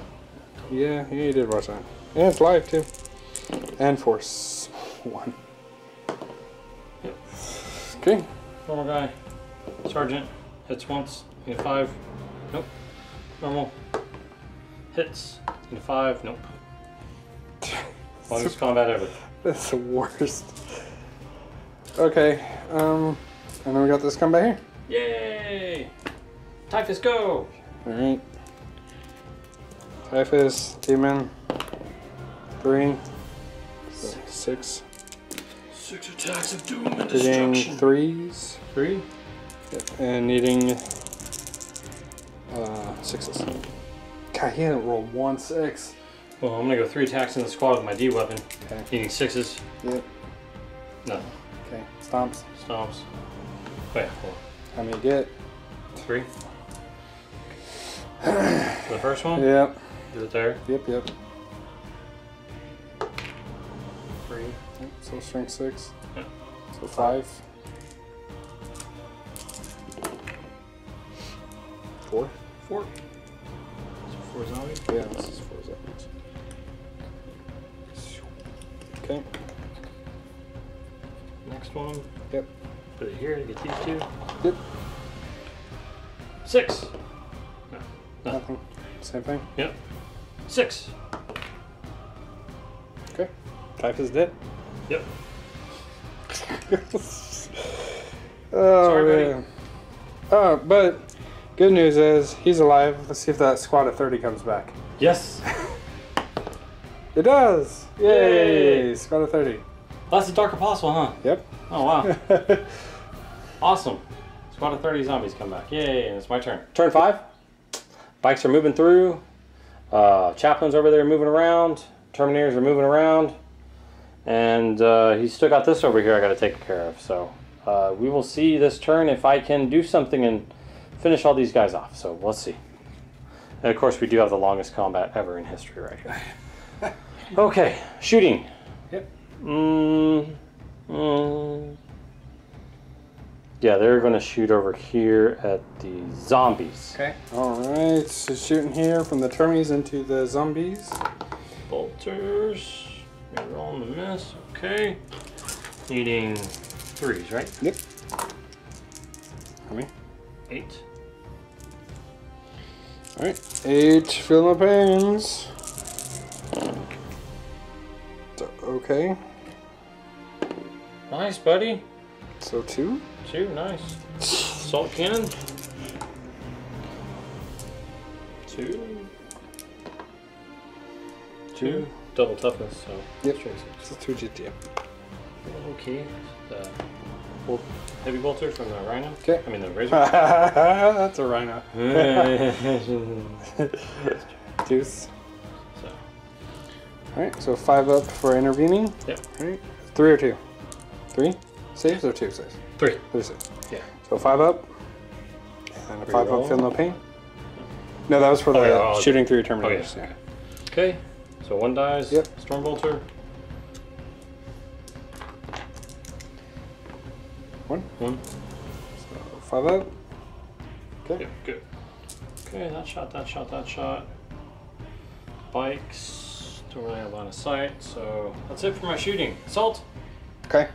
Yeah, you did watch that. Yeah, it's live too. And 4s. 1. Yep. Okay. Normal guy. Sergeant. Hits once. Need a 5. Nope. Normal. Hits. Need a 5. Nope. Longest combat ever. That's the worst. Okay, and then we got this combat here. Yay! Typhus, go! Alright. Typhus, demon. 3, 6. 6 attacks of doom and destruction. Needing 3s. 3? Yep. And needing 6s. God, he didn't roll 1 6. Well, I'm gonna go 3 attacks in the squad with my D weapon. Okay. Needing 6s. Yep. Nothing. Okay, stomps. Stomps. Wait, hold on. How many get? 3. For the first one? Yep. Is it there? Yep. 3. Yep, so strength 6. Yep. So 5. 4. 4. Is it 4 zombies? Yeah, this is 4 zombies. Okay. Next one. Yep. Put it here to get these 2. Yep. 6. No. Nothing. Same thing. Yep. 6. Okay. Typhus dead. Yep. Sorry, buddy. Oh, but good news is he's alive. Let's see if that squad of 30 comes back. Yes. It does. Yay! Squad of 30. Well, that's the Dark Apostle, huh? Yep. Oh, wow. Awesome. Squad of 30 zombies come back. Yay, and it's my turn. Turn 5. Bikes are moving through. Chaplain's over there moving around. Terminators are moving around. And he's still got this over here I got to take care of. So we will see this turn if I can do something and finish all these guys off. So let's see. And, of course, we do have the longest combat ever in history right here. Okay, shooting. Yep. Yeah, they're going to shoot over here at the zombies. Okay. All right, so shooting here from the termies into the zombies. Bolters. You're rolling the miss. Okay. Needing threes, right? Yep. How many? 8. All right. 8 Philippines. Okay. Nice, buddy. So 2? 2, nice. Assault cannon. 2. Double toughness, so. Yep. So 2 GTM. Okay. The heavy bolter from the rhino. Okay. I mean the razor. That's a rhino. Deuce. So. All right. So 5 up for intervening. Yep. All right. 3 or 2. 3. Saves or 2 saves? 3. 3 saves. Yeah. So 5 up. And a 5 up, feel no pain. No, that was for the shooting through your terminators. Oh, yeah. Yeah. Okay. So 1 dies. Yep. Storm bolter. 1. So 5 up. Okay. Yeah, good. Okay, that shot. Bikes. Don't really have line of sight. So that's it for my shooting. Assault. Okay.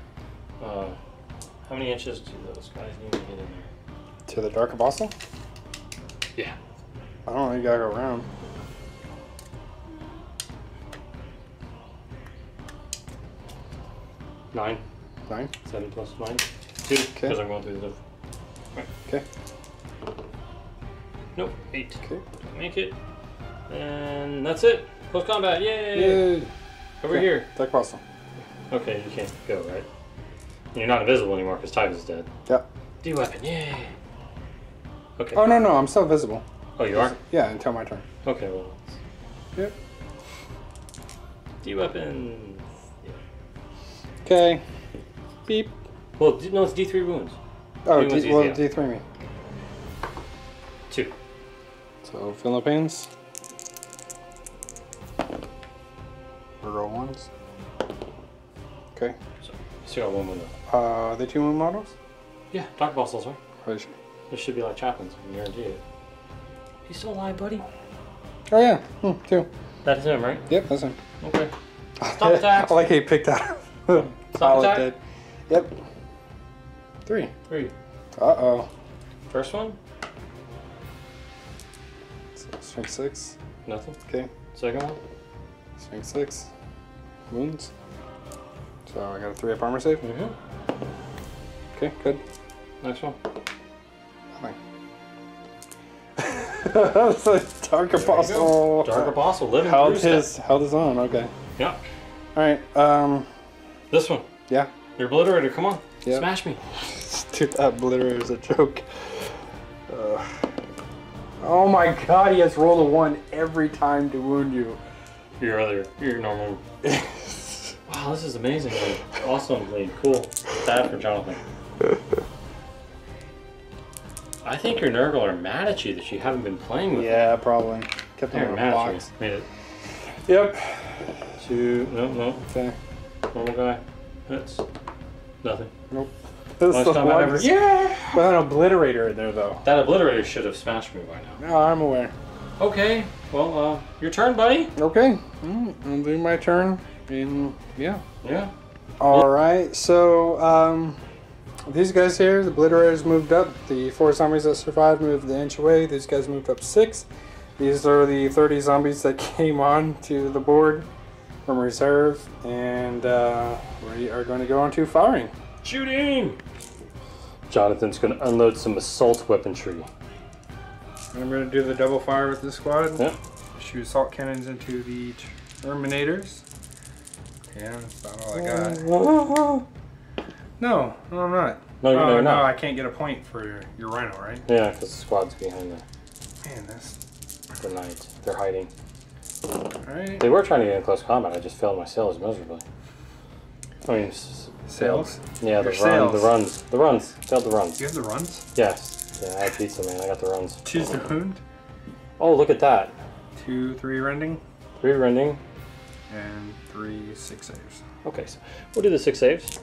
How many inches do those guys need to get in there? To the Dark Apostle? Yeah. I don't know, you gotta go around. Nine? 7 plus 9. 2, because I'm going through the... Right. Okay. Nope, 8. Okay. Make it. And that's it. Close combat, yay! Yay. Over here. Dark Apostle. Okay, you can't go, right? You're not invisible anymore because Typhus is dead. Yep. D-weapon, yay! Okay. Oh, no, I'm still visible. Oh, you are? Yeah, until my turn. Okay, well... Yep. D-weapon... Yeah. Okay. Beep. Well, no, it's D3 wounds. Oh, D3 me. 2. So, Philippines. Roll 1s. Okay. So, still got 1 window. Are they 2 wound models? Yeah, Dark Apostles are. Are they sure? They should be like chaplains, I guarantee it. You still alive, buddy? Oh yeah, 2. That's him, right? Yep, that's him. Okay. Stop attack! I like how you picked that up. Stop attack! Dead. Yep. 3. Uh-oh. First one? 6. Nothing. Okay. Second one? 6. Wounds. So I got a 3 up armor save. Mm-hmm. Okay, good. Next one. Nothing. That's a Dark Apostle. Dark Apostle living. Held his own. Okay. Yeah. All right. This one. Yeah. Your obliterator. Come on. Yep. Smash me. Dude, that obliterator is a joke. Oh my God! He has rolled a 1 every time to wound you. Your normal. Wow, this is amazing. Awesome blade. Cool. Bad for Jonathan. I think your Nurgle are mad at you that you haven't been playing with them. Yeah, probably. Kept them in the box. Made it. Yep. 2. No. Okay. Normal guy. That's nothing. Nope. This is the one. Yeah! With an obliterator in there, though. That obliterator should have smashed me by now. No, I'm aware. Okay. Well, your turn, buddy. Okay. I'll do my turn. And yeah. Alright, so these guys here, the obliterators moved up, the 4 zombies that survived moved the inch away, these guys moved up 6. These are the 30 zombies that came on to the board from reserve, and we are going to go on to firing. Shooting! Jonathan's going to unload some assault weaponry. I'm going to do the double fire with this squad. Yep. Shoot assault cannons into the Terminators. Yeah, that's not all I got. No, I'm not. No, you're not. I can't get a point for your rhino, right? Yeah, because the squad's behind there. Man, that's... The night. They're hiding. Alright. They were trying to get in close combat, I just failed my sails miserably. I mean, sails? Yeah, the runs. Failed the runs. You have the runs? Yes. Yeah, I had pizza, man. I got the runs. Choose the wound? Oh, look at that. 2, 3 rending. 3 rending. And 3 6 saves. Okay, so we'll do the 6 saves.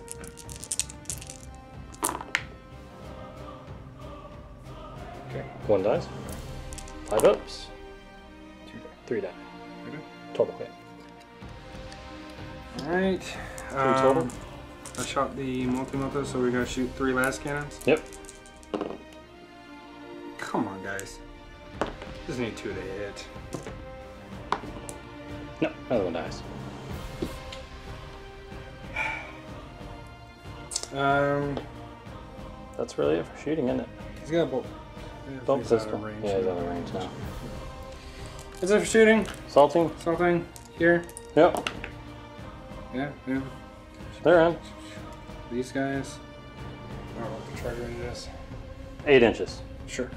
One dies. Five ups. Two die. Three die. Total hit. Alright. Three total. I shot the multi-multi, so we're going to shoot three last cannons? Yep. Come on, guys. Just need two to hit. No, another one dies. That's really it for shooting, isn't it? He's got a bolt. Bolt pistol. Range, yeah, he's out of range now. That's it for shooting. Salting. Salting. Here. Yep. Yeah, yeah. They're in. These guys. I don't know what the trigger range is. 8 inches. Sure.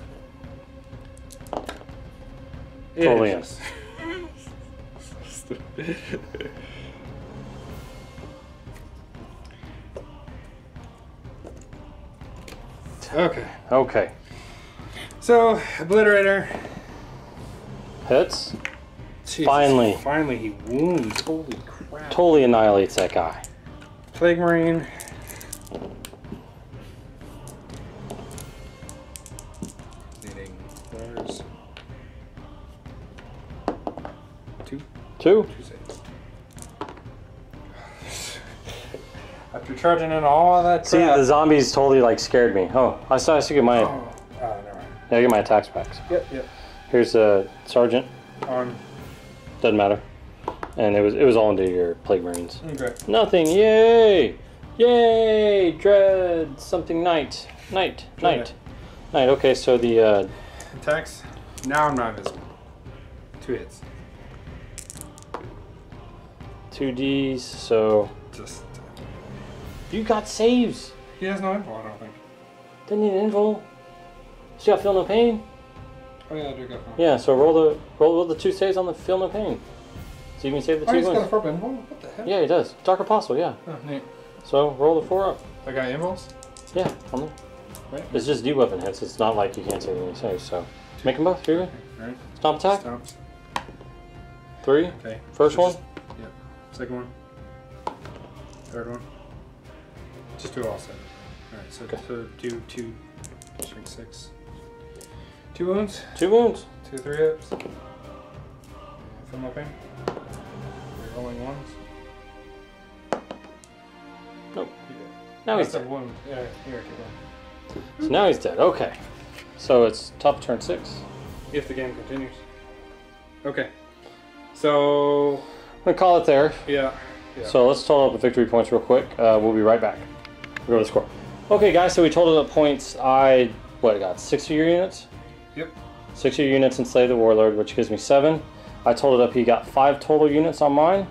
Totally in. Okay. Okay. So, Obliterator. Hits. Jesus. Finally. Finally, he wounds. Holy crap. Totally annihilates that guy. Plague Marine. Needing letters. Two. After charging in all of that crap. See, the zombies totally like scared me. Oh, I still get my. Oh, never mind. Yeah, I get my attacks back. So. Yep, yep. Here's a sergeant. Doesn't matter. And it was all into your Plague Marines. Okay. Nothing. Yay! Yay! Dread something night. Night. Dread night. It. Night. Okay, so the attacks. Now I'm not visible. 2 hits. 2Ds, so just you got saves. He has no info, I don't think. Didn't need an info. So y'all feel no pain? Oh yeah, I do got pain. Yeah, so roll the 2 saves on the feel no pain. So you can save the 2 ones. Oh, he's got a 4 pin. What the hell? Yeah, he does. Dark Apostle, yeah. Oh, neat. So roll the 4 up. I got involves? Yeah, on there. Right. It's just D weapon hits. It's not like you can't save any saves. So make them both. 3 way. Alright. Stomp attack. Stomps. 3. Okay. First one. Yep. Second one. Third one. Just do all 7. Alright, so okay. So do 2, 6. 2 wounds. 2 wounds. 2 3-ups. Feel no pain. Rolling ones. Nope. Now he's dead. One. Yeah, here, keep going. So now he's dead. Okay. So it's top of turn 6. If the game continues. Okay. So I'm gonna call it there. Yeah. Yeah. So let's total up the victory points real quick. We'll be right back. We'll go to the score. Okay, guys. So we totaled up points. I got 6 of your units. Yep. 6 of your units enslave the warlord, which gives me 7. I totaled up, he got 5 total units on mine.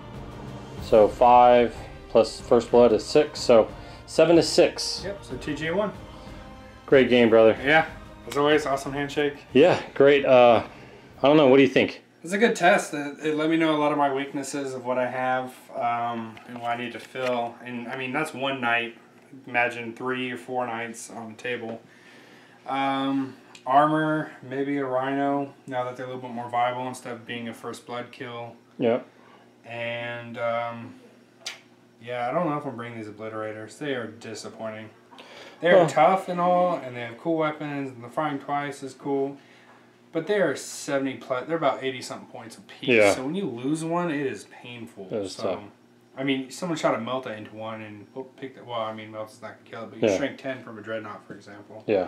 So 5 plus first blood is 6. So 7 to 6. Yep, so TJ won. Great game, brother. Yeah, as always, awesome handshake. Yeah, great. I don't know, what do you think? It's a good test. It let me know a lot of my weaknesses of what I have and what I need to fill. And I mean, that's one night. Imagine 3 or 4 nights on the table. Armor, maybe a rhino, now that they're a little bit more viable instead of being a first blood kill. Yep. And, yeah, I don't know if I'm bringing these obliterators. They are disappointing. They're tough and all, and they have cool weapons, and the firing twice is cool. But they are 70 plus, they're about 80-something points a piece. Yeah. So when you lose one, it is painful. It is tough. I mean, someone shot a Melta into one and picked it. Well, I mean, Melta's not going to kill it, but you shrink 10 from a Dreadnought, for example. Yeah.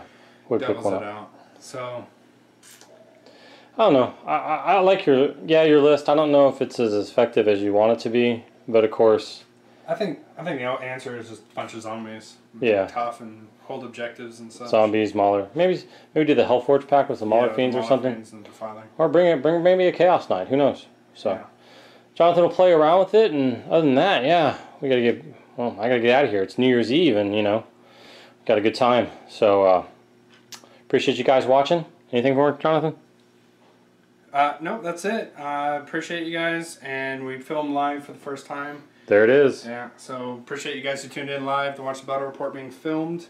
Doubles it out. So I don't know. I like your list. I don't know if it's as effective as you want it to be, but of course. I think the answer is just a bunch of zombies. Yeah. Tough and hold objectives and stuff. Zombies, Mauler. Maybe do the Hellforge pack with the Mauler fiends or something. Fiends and Defiler. Or bring maybe a Chaos Knight. Who knows? So yeah. Jonathan will play around with it, and other than that, yeah, I gotta get out of here. It's New Year's Eve, and you know, got a good time. So. Appreciate you guys watching. Anything more, Jonathan? No, that's it. Appreciate you guys, and we filmed live for the first time. There it is. Yeah, so appreciate you guys who tuned in live to watch the battle report being filmed.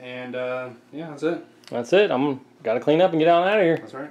And yeah, that's it. That's it. I'm gotta clean up and get out of here. That's right.